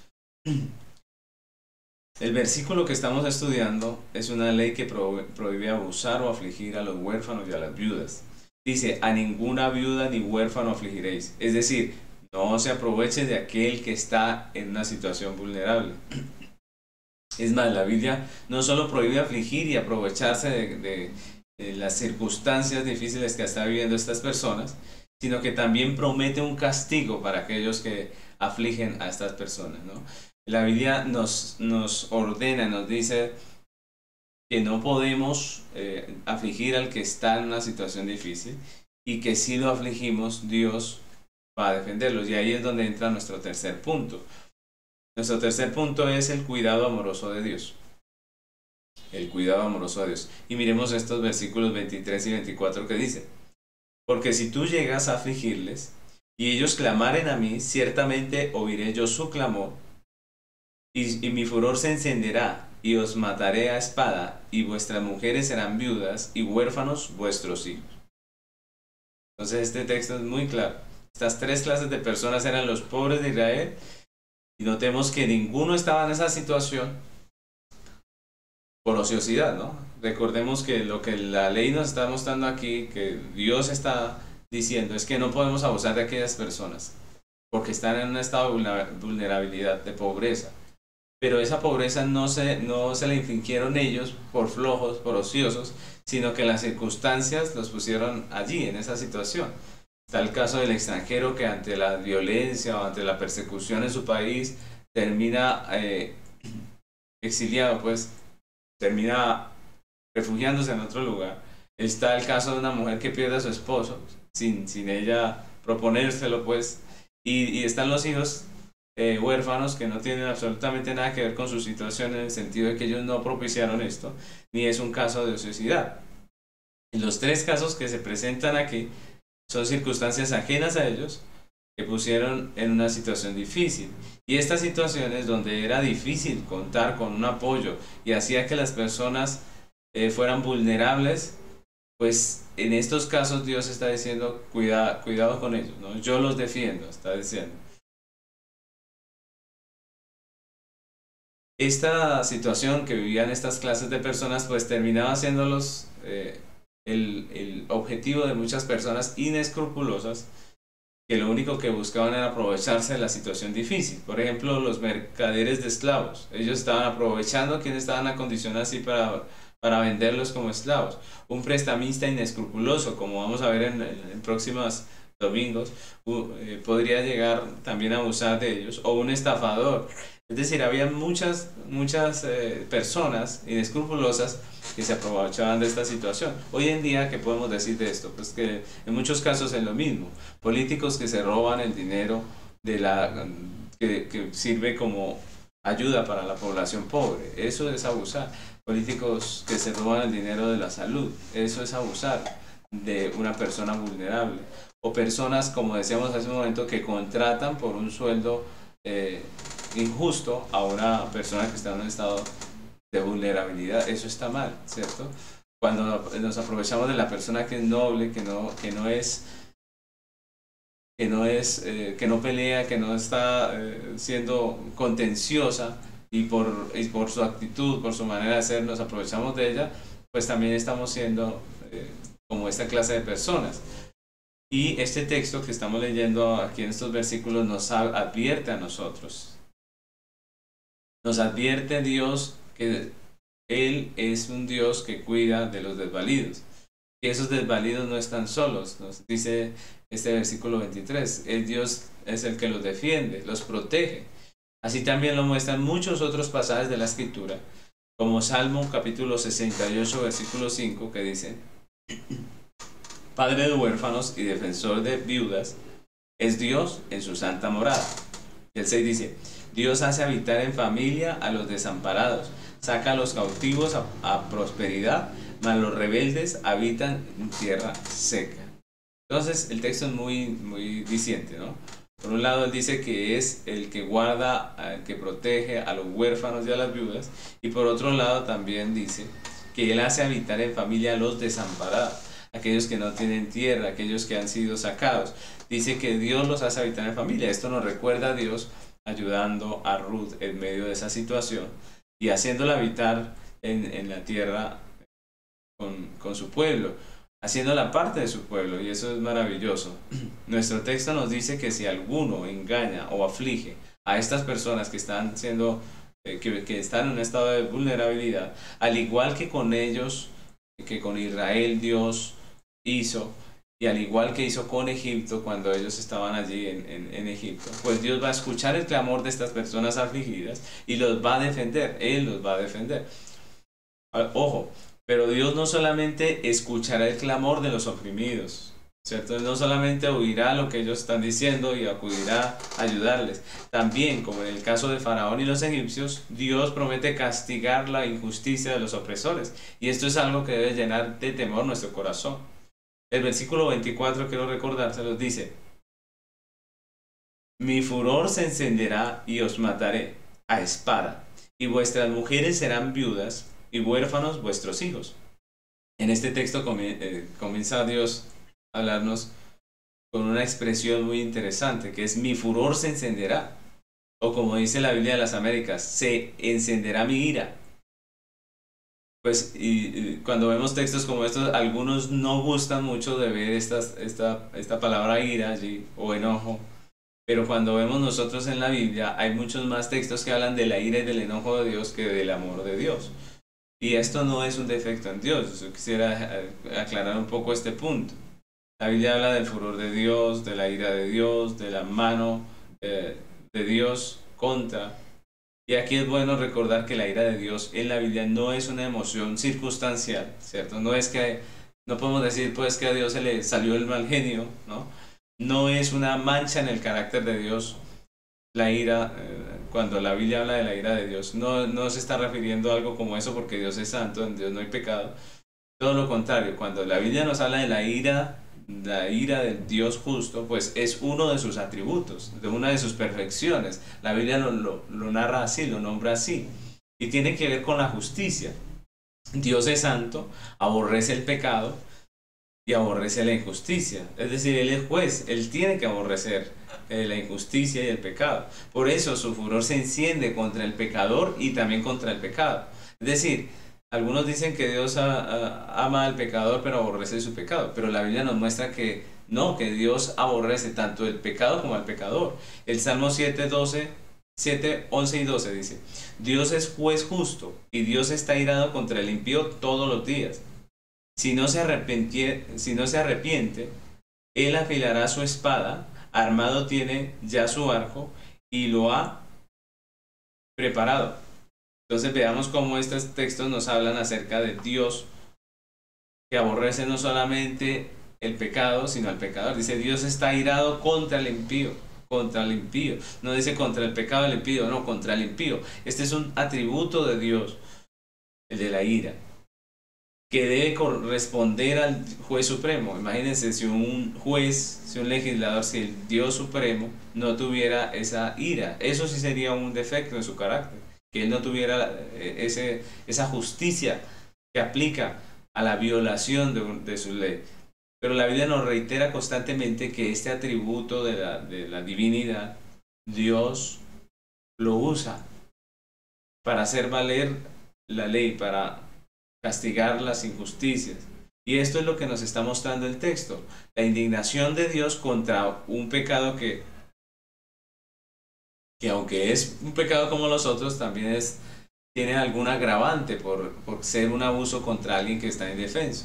El versículo que estamos estudiando es una ley que pro, prohíbe abusar o afligir a los huérfanos y a las viudas. Dice, a ninguna viuda ni huérfano afligiréis. Es decir, no se aprovechen de aquel que está en una situación vulnerable. Es más, la Biblia no solo prohíbe afligir y aprovecharse de, de, de las circunstancias difíciles que están viviendo estas personas, sino que también promete un castigo para aquellos que afligen a estas personas, ¿no? La Biblia nos, nos ordena, nos dice que no podemos eh, afligir al que está en una situación difícil, y que si lo afligimos, Dios va a defenderlos. Y ahí es donde entra nuestro tercer punto. Nuestro tercer punto es el cuidado amoroso de Dios. El cuidado amoroso de Dios. Y miremos estos versículos veintitrés y veinticuatro que dicen: porque si tú llegas a afligirles y ellos clamaren a mí, ciertamente oiré yo su clamor, y, y mi furor se encenderá, y os mataré a espada, y vuestras mujeres serán viudas, y huérfanos vuestros hijos. Entonces este texto es muy claro. Estas tres clases de personas eran los pobres de Israel. Y notemos que ninguno estaba en esa situación por ociosidad, ¿no? Recordemos que lo que la ley nos está mostrando aquí, que Dios está diciendo, es que no podemos abusar de aquellas personas, porque están en un estado de vulnerabilidad, de pobreza. Pero esa pobreza no se, no se la infligieron ellos por flojos, por ociosos, sino que las circunstancias los pusieron allí, en esa situación. Está el caso del extranjero que ante la violencia o ante la persecución en su país termina eh, exiliado, pues termina refugiándose en otro lugar. Está el caso de una mujer que pierde a su esposo sin, sin ella proponérselo, pues. Y, y están los hijos eh, huérfanos que no tienen absolutamente nada que ver con su situación, en el sentido de que ellos no propiciaron esto, ni es un caso de ociosidad. Y los tres casos que se presentan aquí son circunstancias ajenas a ellos que pusieron en una situación difícil. Y estas situaciones donde era difícil contar con un apoyo y hacía que las personas eh, fueran vulnerables, pues en estos casos Dios está diciendo, cuida, cuidado con ellos, ¿no? Yo los defiendo, está diciendo. Esta situación que vivían estas clases de personas pues terminaba haciéndolos... Eh, El, el objetivo de muchas personas inescrupulosas que lo único que buscaban era aprovecharse de la situación difícil. Por ejemplo, los mercaderes de esclavos. Ellos estaban aprovechando a quienes estaban acondicionados así para, para venderlos como esclavos. Un prestamista inescrupuloso, como vamos a ver en, en próximos domingos, uh, eh, podría llegar también a abusar de ellos. O un estafador. Es decir, había muchas, muchas eh, personas inescrupulosas que se aprovechaban de esta situación. Hoy en día, ¿qué podemos decir de esto? Pues que en muchos casos es lo mismo. Políticos que se roban el dinero de la, que, que sirve como ayuda para la población pobre. Eso es abusar. Políticos que se roban el dinero de la salud. Eso es abusar de una persona vulnerable. O personas, como decíamos hace un momento, que contratan por un sueldo eh, injusto a una persona que está en un estado de vulnerabilidad. Eso está mal, ¿cierto? Cuando nos aprovechamos de la persona que es noble, que no, que no es, que no es, eh, que no pelea, que no está eh, siendo contenciosa, y por, y por su actitud, por su manera de ser, nos aprovechamos de ella, pues también estamos siendo eh, como esta clase de personas. Y este texto que estamos leyendo aquí en estos versículos nos advierte a nosotros. Nos advierte Dios que Él es un Dios que cuida de los desvalidos. Y esos desvalidos no están solos, nos dice este versículo veintitrés. El Dios es el que los defiende, los protege. Así también lo muestran muchos otros pasajes de la Escritura, como Salmo capítulo sesenta y ocho, versículo cinco, que dice: Padre de huérfanos y defensor de viudas, es Dios en su santa morada. El seis dice: Dios hace habitar en familia a los desamparados, saca a los cautivos a, a prosperidad, mas los rebeldes habitan en tierra seca. Entonces el texto es muy, muy diciente, ¿no? Por un lado él dice que es el que guarda, el que protege a los huérfanos y a las viudas, y por otro lado también dice que él hace habitar en familia a los desamparados, aquellos que no tienen tierra, aquellos que han sido sacados. Dice que Dios los hace habitar en familia. Esto nos recuerda a Dios ayudando a Ruth en medio de esa situación y haciéndola habitar en, en la tierra con, con su pueblo, haciéndola parte de su pueblo, y eso es maravilloso. Nuestro texto nos dice que si alguno engaña o aflige a estas personas que están siendo eh, que, que están en un estado de vulnerabilidad, al igual que con ellos, que con Israel Dios hizo, y al igual que hizo con Egipto cuando ellos estaban allí en, en, en Egipto, pues Dios va a escuchar el clamor de estas personas afligidas y los va a defender. Él los va a defender. Ojo, pero Dios no solamente escuchará el clamor de los oprimidos, ¿cierto? Él no solamente oirá lo que ellos están diciendo y acudirá a ayudarles. También, como en el caso de Faraón y los egipcios, Dios promete castigar la injusticia de los opresores, y esto es algo que debe llenar de temor nuestro corazón. El versículo veinticuatro, quiero recordárselos, dice: Mi furor se encenderá y os mataré a espada, y vuestras mujeres serán viudas, y huérfanos vuestros hijos. En este texto comienza Dios a hablarnos con una expresión muy interesante, que es: mi furor se encenderá, o como dice la Biblia de las Américas, se encenderá mi ira. Pues y, y cuando vemos textos como estos, algunos no gustan mucho de ver estas, esta, esta palabra ira allí, o enojo, pero cuando vemos nosotros en la Biblia hay muchos más textos que hablan de la ira y del enojo de Dios que del amor de Dios, y esto no es un defecto en Dios. Yo quisiera aclarar un poco este punto. La Biblia habla del furor de Dios, de la ira de Dios, de la mano eh, de Dios contra. Y aquí es bueno recordar que la ira de Dios en la Biblia no es una emoción circunstancial, ¿cierto? No es que, no podemos decir pues que a Dios se le salió el mal genio, ¿no? No es una mancha en el carácter de Dios. La ira, eh, cuando la Biblia habla de la ira de Dios, no, no se está refiriendo a algo como eso, porque Dios es santo, en Dios no hay pecado. Todo lo contrario, cuando la Biblia nos habla de la ira, la ira del Dios justo, pues es uno de sus atributos, de una de sus perfecciones. La Biblia lo, lo, lo narra así, lo nombra así, y tiene que ver con la justicia. Dios es santo, aborrece el pecado y aborrece la injusticia. Es decir, Él es juez, Él tiene que aborrecer eh, la injusticia y el pecado. Por eso su furor se enciende contra el pecador y también contra el pecado. Es decir, algunos dicen que Dios a, a, ama al pecador pero aborrece su pecado, pero la Biblia nos muestra que no, que Dios aborrece tanto el pecado como al pecador. El Salmo siete, doce, siete, once y doce dice: Dios es juez justo, y Dios está irado contra el impío todos los días. Si no se arrepentie, si no se arrepiente, Él afilará su espada, armado tiene ya su arco y lo ha preparado. Entonces veamos cómo estos textos nos hablan acerca de Dios, que aborrece no solamente el pecado, sino al pecador. Dice: Dios está irado contra el impío, contra el impío. No dice contra el pecado del impío, no, contra el impío. Este es un atributo de Dios, el de la ira, que debe corresponder al juez supremo. Imagínense si un juez, si un legislador, si el Dios supremo no tuviera esa ira. Eso sí sería un defecto en su carácter, que Él no tuviera ese, esa justicia que aplica a la violación de, de su ley. Pero la Biblia nos reitera constantemente que este atributo de la, de la divinidad, Dios lo usa para hacer valer la ley, para castigar las injusticias. Y esto es lo que nos está mostrando el texto, la indignación de Dios contra un pecado que, que aunque es un pecado como los otros, también es, tiene algún agravante por, por ser un abuso contra alguien que está indefenso.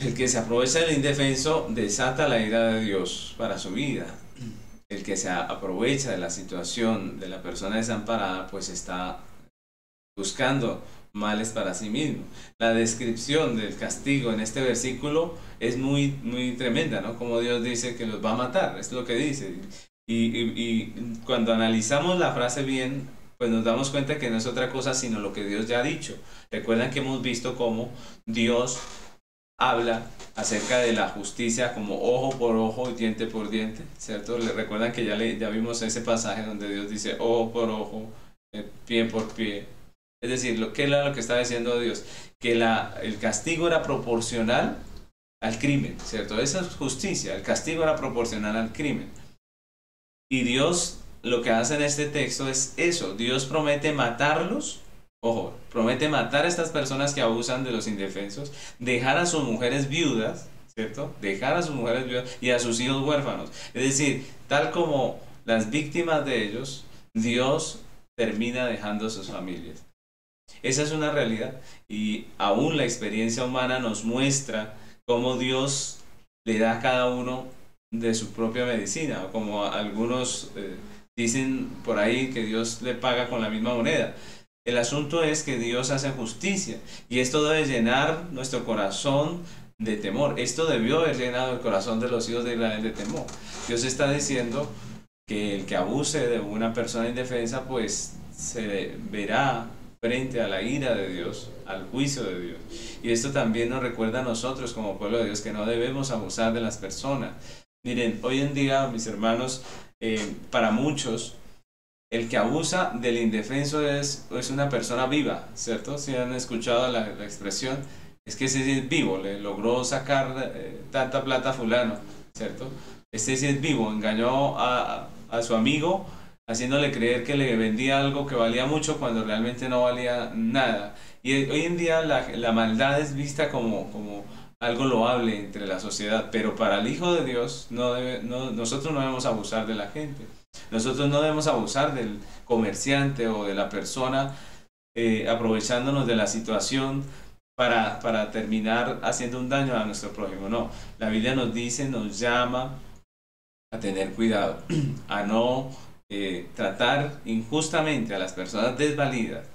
El que se aprovecha del indefenso desata la ira de Dios para su vida. El que se aprovecha de la situación de la persona desamparada, pues está buscando males para sí mismo. La descripción del castigo en este versículo es muy, muy tremenda, ¿no? Como Dios dice que los va a matar, es lo que dice. Y, y, y cuando analizamos la frase bien, pues nos damos cuenta que no es otra cosa sino lo que Dios ya ha dicho. Recuerdan que hemos visto cómo Dios habla acerca de la justicia como ojo por ojo y diente por diente, ¿cierto? ¿Le recuerdan que ya, le, ya vimos ese pasaje donde Dios dice ojo por ojo, pie por pie? Es decir, lo que era lo que estaba diciendo Dios, que la, el castigo era proporcional al crimen, ¿cierto? Esa es justicia, el castigo era proporcional al crimen. Y Dios lo que hace en este texto es eso, Dios promete matarlos. Ojo, promete matar a estas personas que abusan de los indefensos, dejar a sus mujeres viudas, ¿cierto? Dejar a sus mujeres viudas y a sus hijos huérfanos. Es decir, tal como las víctimas de ellos, Dios termina dejando a sus familias. Esa es una realidad y aún la experiencia humana nos muestra cómo Dios le da a cada uno de su propia medicina, o como algunos eh, dicen por ahí que Dios le paga con la misma moneda. El asunto es que Dios hace justicia y esto debe llenar nuestro corazón de temor. Esto debió haber llenado el corazón de los hijos de Israel de temor. Dios está diciendo que el que abuse de una persona indefensa pues se verá frente a la ira de Dios, al juicio de Dios. Y esto también nos recuerda a nosotros como pueblo de Dios que no debemos abusar de las personas. Miren, hoy en día, mis hermanos, eh, para muchos, el que abusa del indefenso es, es una persona viva, ¿cierto? Si han escuchado la, la expresión, es que ese sí es vivo, le logró sacar eh, tanta plata a fulano, ¿cierto? Este sí es vivo, engañó a, a su amigo haciéndole creer que le vendía algo que valía mucho cuando realmente no valía nada. Y hoy en día la, la maldad es vista como, como algo loable entre la sociedad, pero para el Hijo de Dios no debe, no, nosotros no debemos abusar de la gente. Nosotros no debemos abusar del comerciante o de la persona eh, aprovechándonos de la situación para, para terminar haciendo un daño a nuestro prójimo. No, la Biblia nos dice, nos llama a tener cuidado, a no eh, tratar injustamente a las personas desvalidas,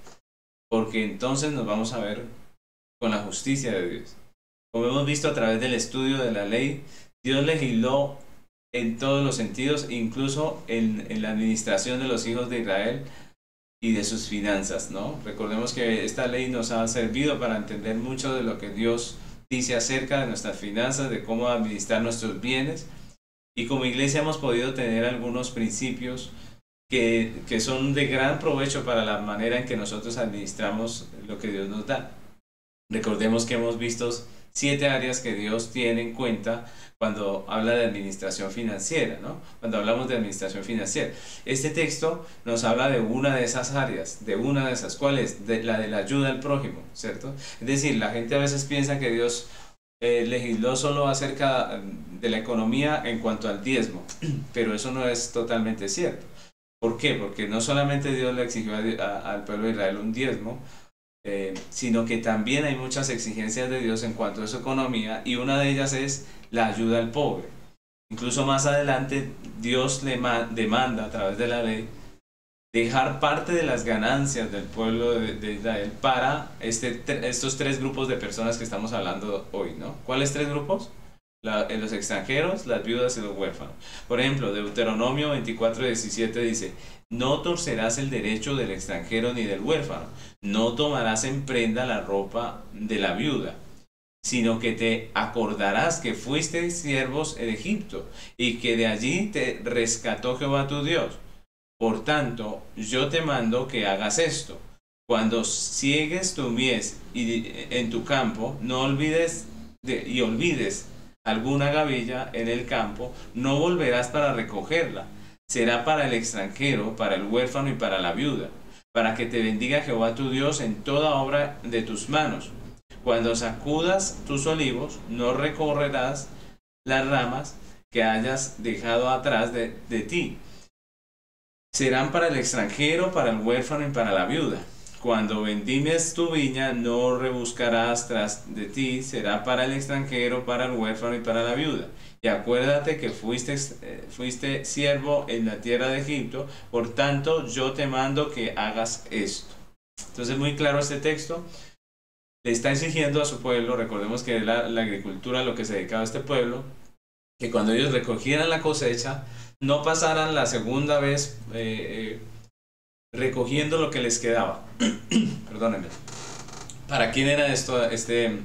porque entonces nos vamos a ver con la justicia de Dios. Como hemos visto a través del estudio de la ley, Dios legisló en todos los sentidos, incluso en, en la administración de los hijos de Israel y de sus finanzas, ¿no? Recordemos que esta ley nos ha servido para entender mucho de lo que Dios dice acerca de nuestras finanzas, de cómo administrar nuestros bienes, y como iglesia hemos podido tener algunos principios que, que son de gran provecho para la manera en que nosotros administramos lo que Dios nos da. Recordemos que hemos visto siete áreas que Dios tiene en cuenta cuando habla de administración financiera, ¿no? Cuando hablamos de administración financiera. Este texto nos habla de una de esas áreas, de una de esas, ¿cuál es? De la de la ayuda al prójimo, ¿cierto? Es decir, la gente a veces piensa que Dios eh, legisló solo acerca de la economía en cuanto al diezmo, pero eso no es totalmente cierto. ¿Por qué? Porque no solamente Dios le exigió a, a, al pueblo de Israel un diezmo, Eh, sino que también hay muchas exigencias de Dios en cuanto a su economía, y una de ellas es la ayuda al pobre. Incluso más adelante Dios le demanda a través de la ley dejar parte de las ganancias del pueblo de, de Israel para este, estos tres grupos de personas que estamos hablando hoy, ¿no? ¿Cuáles tres grupos? La, los extranjeros, las viudas y los huérfanos. Por ejemplo, Deuteronomio veinticuatro diecisiete dice: no torcerás el derecho del extranjero ni del huérfano, no tomarás en prenda la ropa de la viuda, sino que te acordarás que fuiste siervos en Egipto y que de allí te rescató Jehová tu Dios. Por tanto, yo te mando que hagas esto. Cuando siegues tu mies y, en tu campo, no olvides de, y olvides alguna gavilla en el campo, no volverás para recogerla. Será para el extranjero, para el huérfano y para la viuda, para que te bendiga Jehová tu Dios en toda obra de tus manos. Cuando sacudas tus olivos, no recorrerás las ramas que hayas dejado atrás de, de ti. Serán para el extranjero, para el huérfano y para la viuda. Cuando vendimes tu viña, no rebuscarás tras de ti, será para el extranjero, para el huérfano y para la viuda. Y acuérdate que fuiste, eh, fuiste siervo en la tierra de Egipto, por tanto yo te mando que hagas esto. Entonces, muy claro este texto, le está exigiendo a su pueblo, recordemos que era la agricultura lo que se dedicaba a este pueblo, que cuando ellos recogieran la cosecha, no pasaran la segunda vez eh, eh, recogiendo lo que les quedaba. Perdónenme. ¿Para quién era esto, este,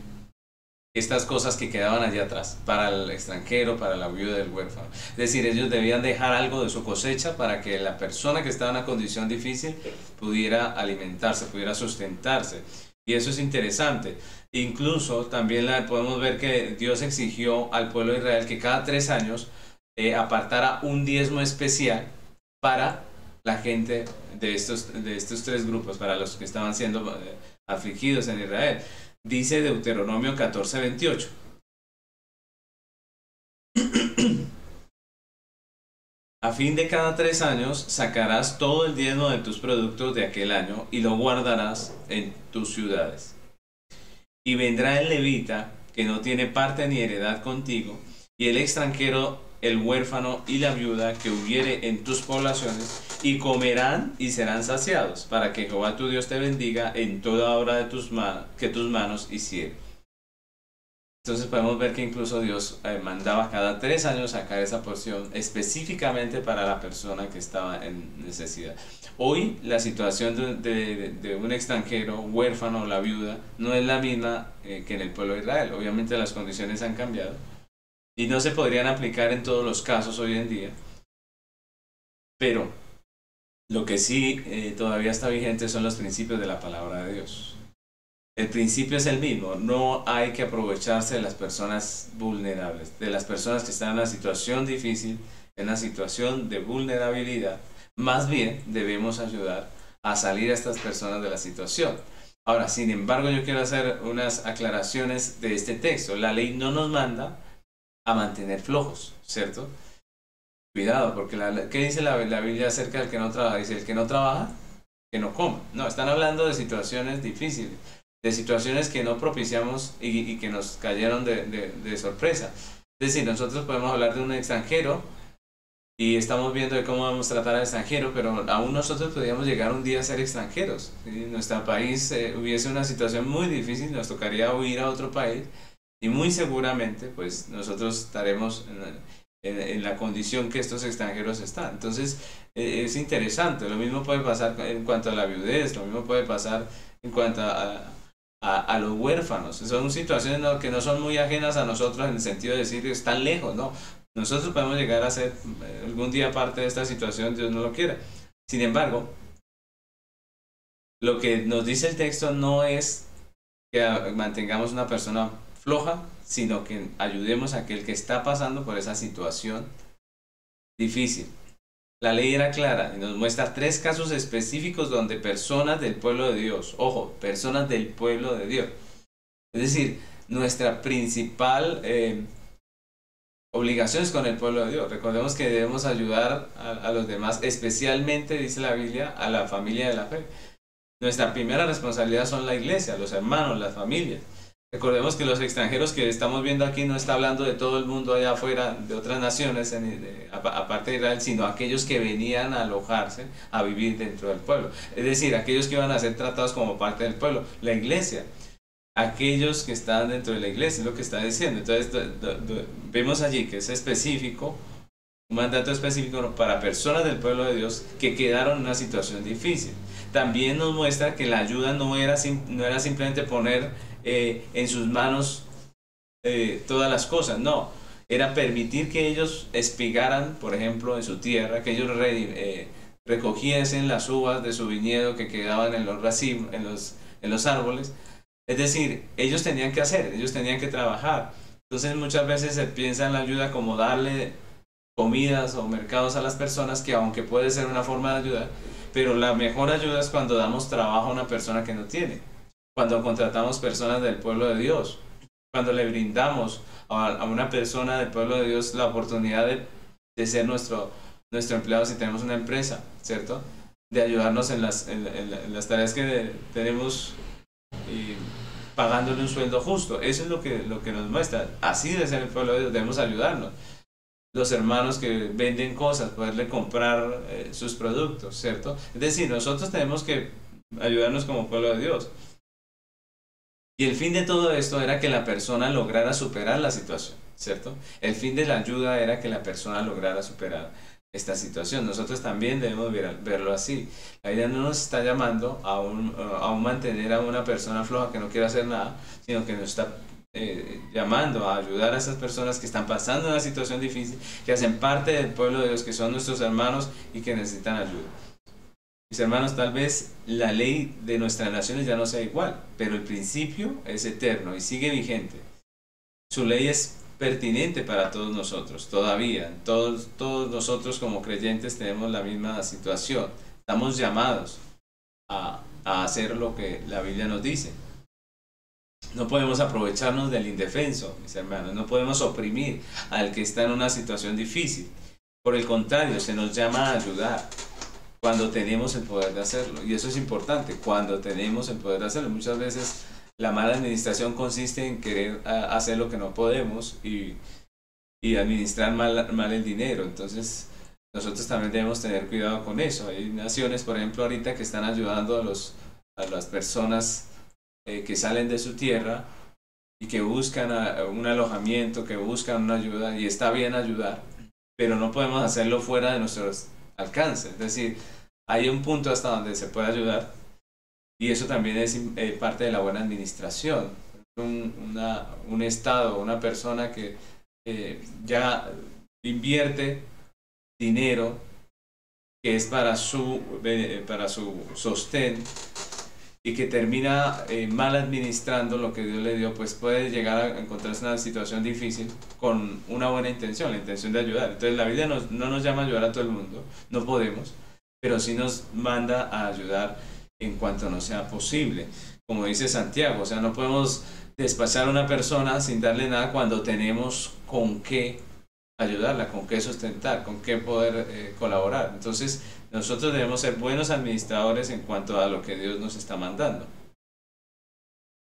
estas cosas que quedaban allá atrás? Para el extranjero, para la viuda del huérfano. Es decir, ellos debían dejar algo de su cosecha para que la persona que estaba en una condición difícil pudiera alimentarse, pudiera sustentarse. Y eso es interesante. Incluso también la, podemos ver que Dios exigió al pueblo de Israel que cada tres años eh, apartara un diezmo especial para la gente de estos, de estos tres grupos, para los que estaban siendo afligidos en Israel. Dice Deuteronomio catorce veintiocho. A fin de cada tres años sacarás todo el diezmo de tus productos de aquel año y lo guardarás en tus ciudades. Y vendrá el levita, que no tiene parte ni heredad contigo, y el extranjero, el huérfano y la viuda que hubiere en tus poblaciones, y comerán y serán saciados, para que Jehová tu Dios te bendiga en toda obra de tus manos, que tus manos hicieron. Entonces podemos ver que incluso Dios eh, mandaba cada tres años sacar esa porción específicamente para la persona que estaba en necesidad. Hoy la situación de, de, de un extranjero, huérfano o la viuda no es la misma eh, que en el pueblo de Israel. Obviamente las condiciones han cambiado y no se podrían aplicar en todos los casos hoy en día. Pero lo que sí eh, todavía está vigente son los principios de la palabra de Dios. El principio es el mismo, no hay que aprovecharse de las personas vulnerables, de las personas que están en una situación difícil, en una situación de vulnerabilidad. Más bien debemos ayudar a salir a estas personas de la situación. Ahora, sin embargo, yo quiero hacer unas aclaraciones de este texto. La ley no nos manda a mantener flojos, ¿cierto? Cuidado, porque la, ¿qué dice la, la Biblia acerca del que no trabaja? Dice, el que no trabaja, que no coma. No, están hablando de situaciones difíciles, de situaciones que no propiciamos y, y que nos cayeron de, de, de sorpresa. Es decir, nosotros podemos hablar de un extranjero y estamos viendo de cómo vamos a tratar al extranjero, pero aún nosotros podríamos llegar un día a ser extranjeros. Si en nuestro país eh, hubiese una situación muy difícil, nos tocaría huir a otro país y muy seguramente pues nosotros estaremos en, en, en la condición que estos extranjeros están. Entonces eh, es interesante, lo mismo puede pasar en cuanto a la viudez, lo mismo puede pasar en cuanto a... A, a los huérfanos. Son situaciones no, que no son muy ajenas a nosotros en el sentido de decir están lejos, no. Nosotros podemos llegar a ser algún día parte de esta situación, Dios no lo quiera. Sin embargo, lo que nos dice el texto no es que mantengamos una persona floja, sino que ayudemos a aquel que está pasando por esa situación difícil. La ley era clara y nos muestra tres casos específicos donde personas del pueblo de Dios, ojo, personas del pueblo de Dios, es decir, nuestra principal eh, obligación es con el pueblo de Dios. Recordemos que debemos ayudar a, a los demás, especialmente, dice la Biblia, a la familia de la fe. Nuestra primera responsabilidad son la iglesia, los hermanos, las familias. Recordemos que los extranjeros que estamos viendo aquí no está hablando de todo el mundo allá afuera, de otras naciones, aparte de Israel, sino aquellos que venían a alojarse, a vivir dentro del pueblo. Es decir, aquellos que iban a ser tratados como parte del pueblo, la iglesia, aquellos que están dentro de la iglesia, es lo que está diciendo. Entonces, do, do, vemos allí que es específico, un mandato específico para personas del pueblo de Dios que quedaron en una situación difícil. También nos muestra que la ayuda no era, no era simplemente poner... Eh, en sus manos eh, todas las cosas, no, era permitir que ellos espigaran, por ejemplo, en su tierra, que ellos re, eh, recogiesen las uvas de su viñedo que quedaban en los racimos, en los, en los árboles. Es decir, ellos tenían que hacer, ellos tenían que trabajar. Entonces muchas veces se piensa en la ayuda como darle comidas o mercados a las personas, que aunque puede ser una forma de ayudar, pero la mejor ayuda es cuando damos trabajo a una persona que no tiene. cuando contratamos personas del pueblo de Dios, cuando le brindamos a, a una persona del pueblo de Dios la oportunidad de, de ser nuestro, nuestro empleado si tenemos una empresa, ¿cierto? De ayudarnos en las, en, en, en las tareas que de, tenemos y pagándole un sueldo justo. Eso es lo que, lo que nos muestra. Así debe ser el pueblo de Dios, debemos ayudarnos. Los hermanos que venden cosas, poderle comprar eh, sus productos, ¿cierto? Es decir, nosotros tenemos que ayudarnos como pueblo de Dios. Y el fin de todo esto era que la persona lograra superar la situación, ¿cierto? El fin de la ayuda era que la persona lograra superar esta situación. Nosotros también debemos ver, verlo así. La vida no nos está llamando a un, a un mantener a una persona floja que no quiere hacer nada, sino que nos está Eh, llamando a ayudar a esas personas que están pasando una situación difícil, que hacen parte del pueblo de Dios, que son nuestros hermanos y que necesitan ayuda. Mis hermanos, tal vez la ley de nuestras naciones ya no sea igual, pero el principio es eterno y sigue vigente. Su ley es pertinente para todos nosotros, todavía. Todos, todos nosotros como creyentes tenemos la misma situación. Estamos llamados a, a hacer lo que la Biblia nos dice. No podemos aprovecharnos del indefenso, mis hermanos. No podemos oprimir al que está en una situación difícil. Por el contrario, se nos llama a ayudar cuando tenemos el poder de hacerlo. Y eso es importante, cuando tenemos el poder de hacerlo. Muchas veces la mala administración consiste en querer hacer lo que no podemos y, y administrar mal, mal el dinero. Entonces, nosotros también debemos tener cuidado con eso. Hay naciones, por ejemplo, ahorita que están ayudando a, los, a las personas Eh, que salen de su tierra y que buscan a, un alojamiento, que buscan una ayuda, y está bien ayudar, pero no podemos hacerlo fuera de nuestros alcances. Es decir, hay un punto hasta donde se puede ayudar, y eso también es eh, parte de la buena administración. Un, una, un Estado, una persona que eh, ya invierte dinero que es para su, eh, para su sostén, y que termina eh, mal administrando lo que Dios le dio, pues puede llegar a encontrarse una situación difícil con una buena intención, la intención de ayudar. Entonces la Biblia nos, no nos llama a ayudar a todo el mundo, no podemos, pero sí nos manda a ayudar en cuanto nos sea posible. Como dice Santiago, o sea, no podemos despachar a una persona sin darle nada cuando tenemos con qué ayudarla, con qué sustentar, con qué poder eh, colaborar. Entonces, nosotros debemos ser buenos administradores en cuanto a lo que Dios nos está mandando.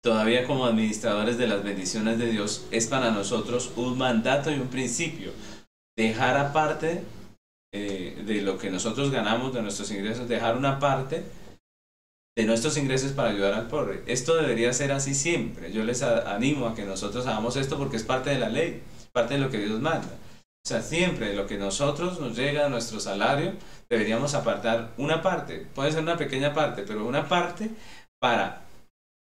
Todavía como administradores de las bendiciones de Dios, es para nosotros un mandato y un principio. Dejar aparte eh, de lo que nosotros ganamos, de nuestros ingresos, dejar una parte de nuestros ingresos para ayudar al pobre. Esto debería ser así siempre. Yo les animo a que nosotros hagamos esto porque es parte de la ley, parte de lo que Dios manda. O sea, siempre lo que nosotros nos llega a nuestro salario, deberíamos apartar una parte, puede ser una pequeña parte, pero una parte para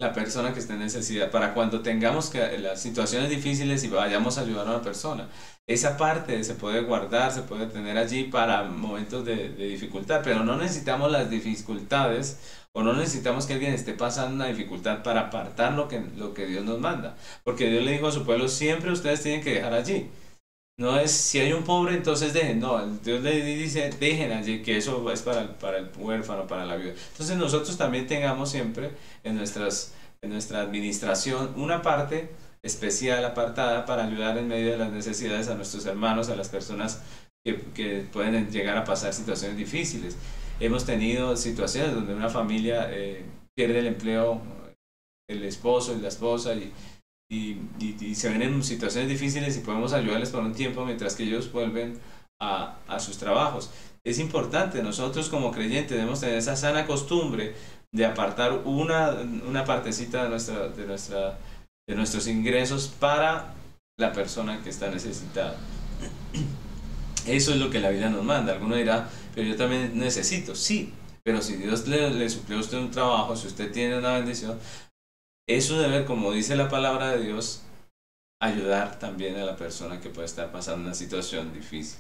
la persona que esté en necesidad, para cuando tengamos que, las situaciones difíciles y vayamos a ayudar a una persona. Esa parte se puede guardar, se puede tener allí para momentos de, de dificultad, pero no necesitamos las dificultades o no necesitamos que alguien esté pasando una dificultad para apartar lo que, lo que Dios nos manda. Porque Dios le dijo a su pueblo, siempre ustedes tienen que dejar allí. No es, si hay un pobre, entonces dejen. No, Dios le dice, dejen allí, que eso es para el, para el huérfano, para la viuda. Entonces nosotros también tengamos siempre en, nuestras, en nuestra administración una parte especial, apartada, para ayudar en medio de las necesidades a nuestros hermanos, a las personas que, que pueden llegar a pasar situaciones difíciles. Hemos tenido situaciones donde una familia eh, pierde el empleo, el esposo y la esposa, y Y, y, y se ven en situaciones difíciles y podemos ayudarles por un tiempo mientras que ellos vuelven a, a sus trabajos. Es importante, nosotros como creyentes debemos tener esa sana costumbre de apartar una, una partecita de, nuestra, de, nuestra, de nuestros ingresos para la persona que está necesitada. Eso es lo que la Biblia nos manda. Alguno dirá, pero yo también necesito. Sí, pero si Dios le, le suplió a usted un trabajo, si usted tiene una bendición, es su deber, como dice la palabra de Dios, ayudar también a la persona que puede estar pasando una situación difícil.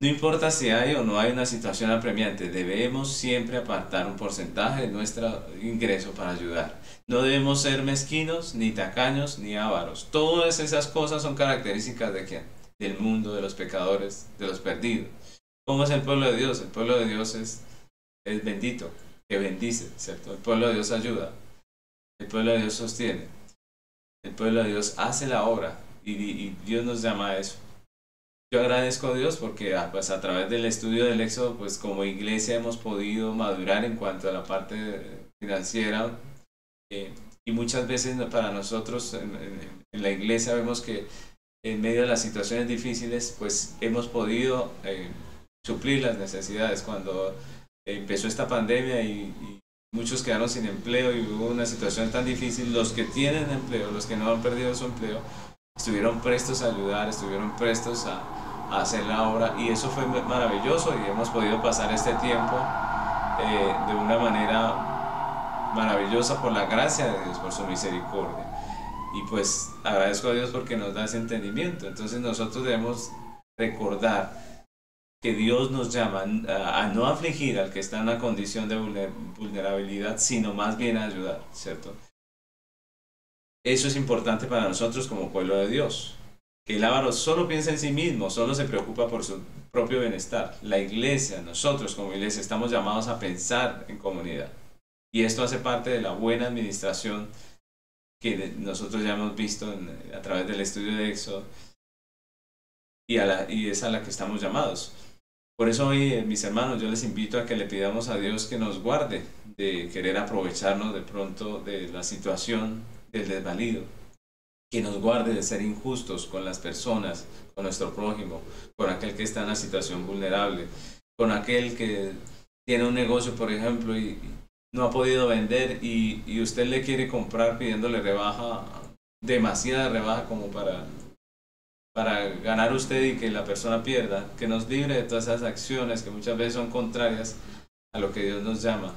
No importa si hay o no hay una situación apremiante, debemos siempre apartar un porcentaje de nuestro ingreso para ayudar. No debemos ser mezquinos, ni tacaños, ni ávaros. Todas esas cosas son características de ¿quién? Del mundo, de los pecadores, de los perdidos. ¿Cómo es el pueblo de Dios? El pueblo de Dios es, es bendito, que bendice, ¿cierto? El pueblo de Dios ayuda. El pueblo de Dios sostiene. El pueblo de Dios hace la obra. Y, y Dios nos llama a eso. Yo agradezco a Dios porque pues, a través del estudio del Éxodo, pues como iglesia hemos podido madurar en cuanto a la parte financiera. Eh, y muchas veces para nosotros en, en, en la iglesia vemos que en medio de las situaciones difíciles, pues hemos podido eh, suplir las necesidades. Cuando empezó esta pandemia y, y muchos quedaron sin empleo y hubo una situación tan difícil, los que tienen empleo, los que no han perdido su empleo, estuvieron prestos a ayudar, estuvieron prestos a, a hacer la obra, y eso fue maravilloso y hemos podido pasar este tiempo eh, de una manera maravillosa por la gracia de Dios, por su misericordia. Y pues agradezco a Dios porque nos da ese entendimiento. Entonces nosotros debemos recordar que Dios nos llama a, a no afligir al que está en una condición de vulnerabilidad, sino más bien a ayudar, ¿cierto? Eso es importante para nosotros como pueblo de Dios. Que el avaro solo piensa en sí mismo, solo se preocupa por su propio bienestar. La iglesia, nosotros como iglesia, estamos llamados a pensar en comunidad. Y esto hace parte de la buena administración que nosotros ya hemos visto en, a través del estudio de Éxodo. Y, a la, y es a la que estamos llamados. Por eso hoy, mis hermanos, yo les invito a que le pidamos a Dios que nos guarde de querer aprovecharnos de pronto de la situación del desvalido, que nos guarde de ser injustos con las personas, con nuestro prójimo, con aquel que está en una situación vulnerable, con aquel que tiene un negocio, por ejemplo, y no ha podido vender y, y usted le quiere comprar pidiéndole rebaja, demasiada rebaja como para, para ganar usted y que la persona pierda. Que nos libre de todas esas acciones que muchas veces son contrarias a lo que Dios nos llama.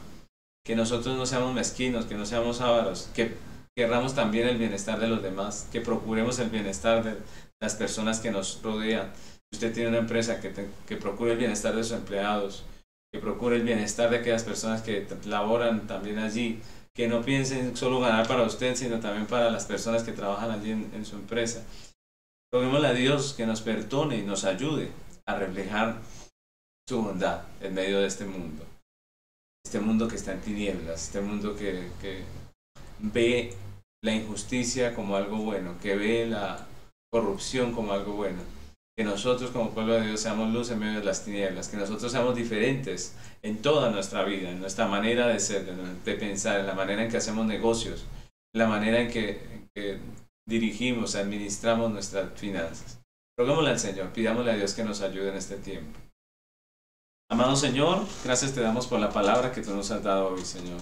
Que nosotros no seamos mezquinos, que no seamos avaros, que querramos también el bienestar de los demás, que procuremos el bienestar de las personas que nos rodean. Si usted tiene una empresa, que, te, que procure el bienestar de sus empleados, que procure el bienestar de aquellas personas que laboran también allí, que no piensen solo ganar para usted, sino también para las personas que trabajan allí en, en su empresa. Roguémosle a Dios que nos perdone y nos ayude a reflejar su bondad en medio de este mundo. Este mundo que está en tinieblas, este mundo que... que ve la injusticia como algo bueno, que ve la corrupción como algo bueno. Que nosotros como pueblo de Dios seamos luz en medio de las tinieblas, que nosotros seamos diferentes en toda nuestra vida, en nuestra manera de ser, de pensar, en la manera en que hacemos negocios, en la manera en que, en que dirigimos, administramos nuestras finanzas. Roguémosle al Señor, pidámosle a Dios que nos ayude en este tiempo. Amado Señor, gracias te damos por la palabra que tú nos has dado hoy, Señor.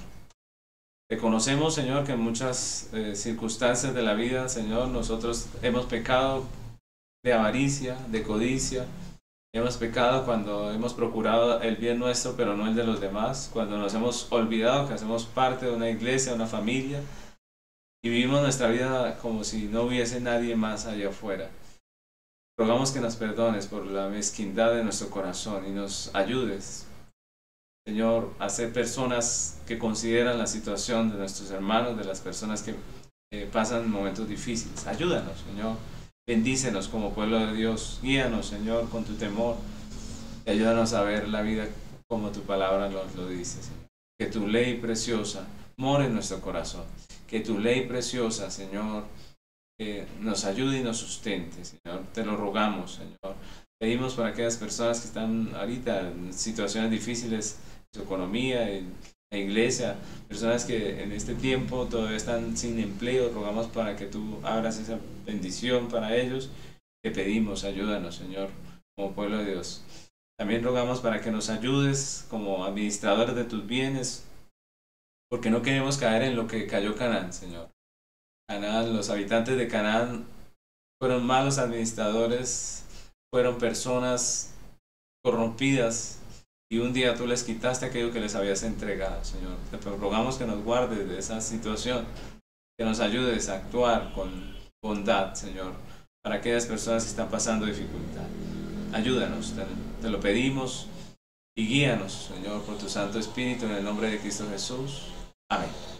Reconocemos, Señor, que en muchas eh, circunstancias de la vida, Señor, nosotros hemos pecado de avaricia, de codicia. Hemos pecado cuando hemos procurado el bien nuestro, pero no el de los demás. Cuando nos hemos olvidado que hacemos parte de una iglesia, de una familia. Y vivimos nuestra vida como si no hubiese nadie más allá afuera. Rogamos que nos perdones por la mezquindad de nuestro corazón y nos ayudes, Señor, a ser personas que consideran la situación de nuestros hermanos, de las personas que eh, pasan momentos difíciles. Ayúdanos, Señor. Bendícenos como pueblo de Dios. Guíanos, Señor, con tu temor. Y ayúdanos a ver la vida como tu palabra nos lo dice, Señor. Que tu ley preciosa more en nuestro corazón. Que tu ley preciosa, Señor, eh, nos ayude y nos sustente, Señor. Te lo rogamos, Señor. Pedimos para aquellas personas que están ahorita en situaciones difíciles, su economía, en la iglesia, personas que en este tiempo todavía están sin empleo, rogamos para que tú abras esa bendición para ellos. Te pedimos, ayúdanos, Señor, como pueblo de Dios. También rogamos para que nos ayudes como administradores de tus bienes, porque no queremos caer en lo que cayó Canaán, Señor. Canaán, los habitantes de Canaán fueron malos administradores, fueron personas corrompidas, y un día tú les quitaste aquello que les habías entregado, Señor. Te rogamos que nos guardes de esa situación, que nos ayudes a actuar con bondad, Señor, para aquellas personas que están pasando dificultad. Ayúdanos, te, te lo pedimos, y guíanos, Señor, por tu Santo Espíritu, en el nombre de Cristo Jesús. Amén.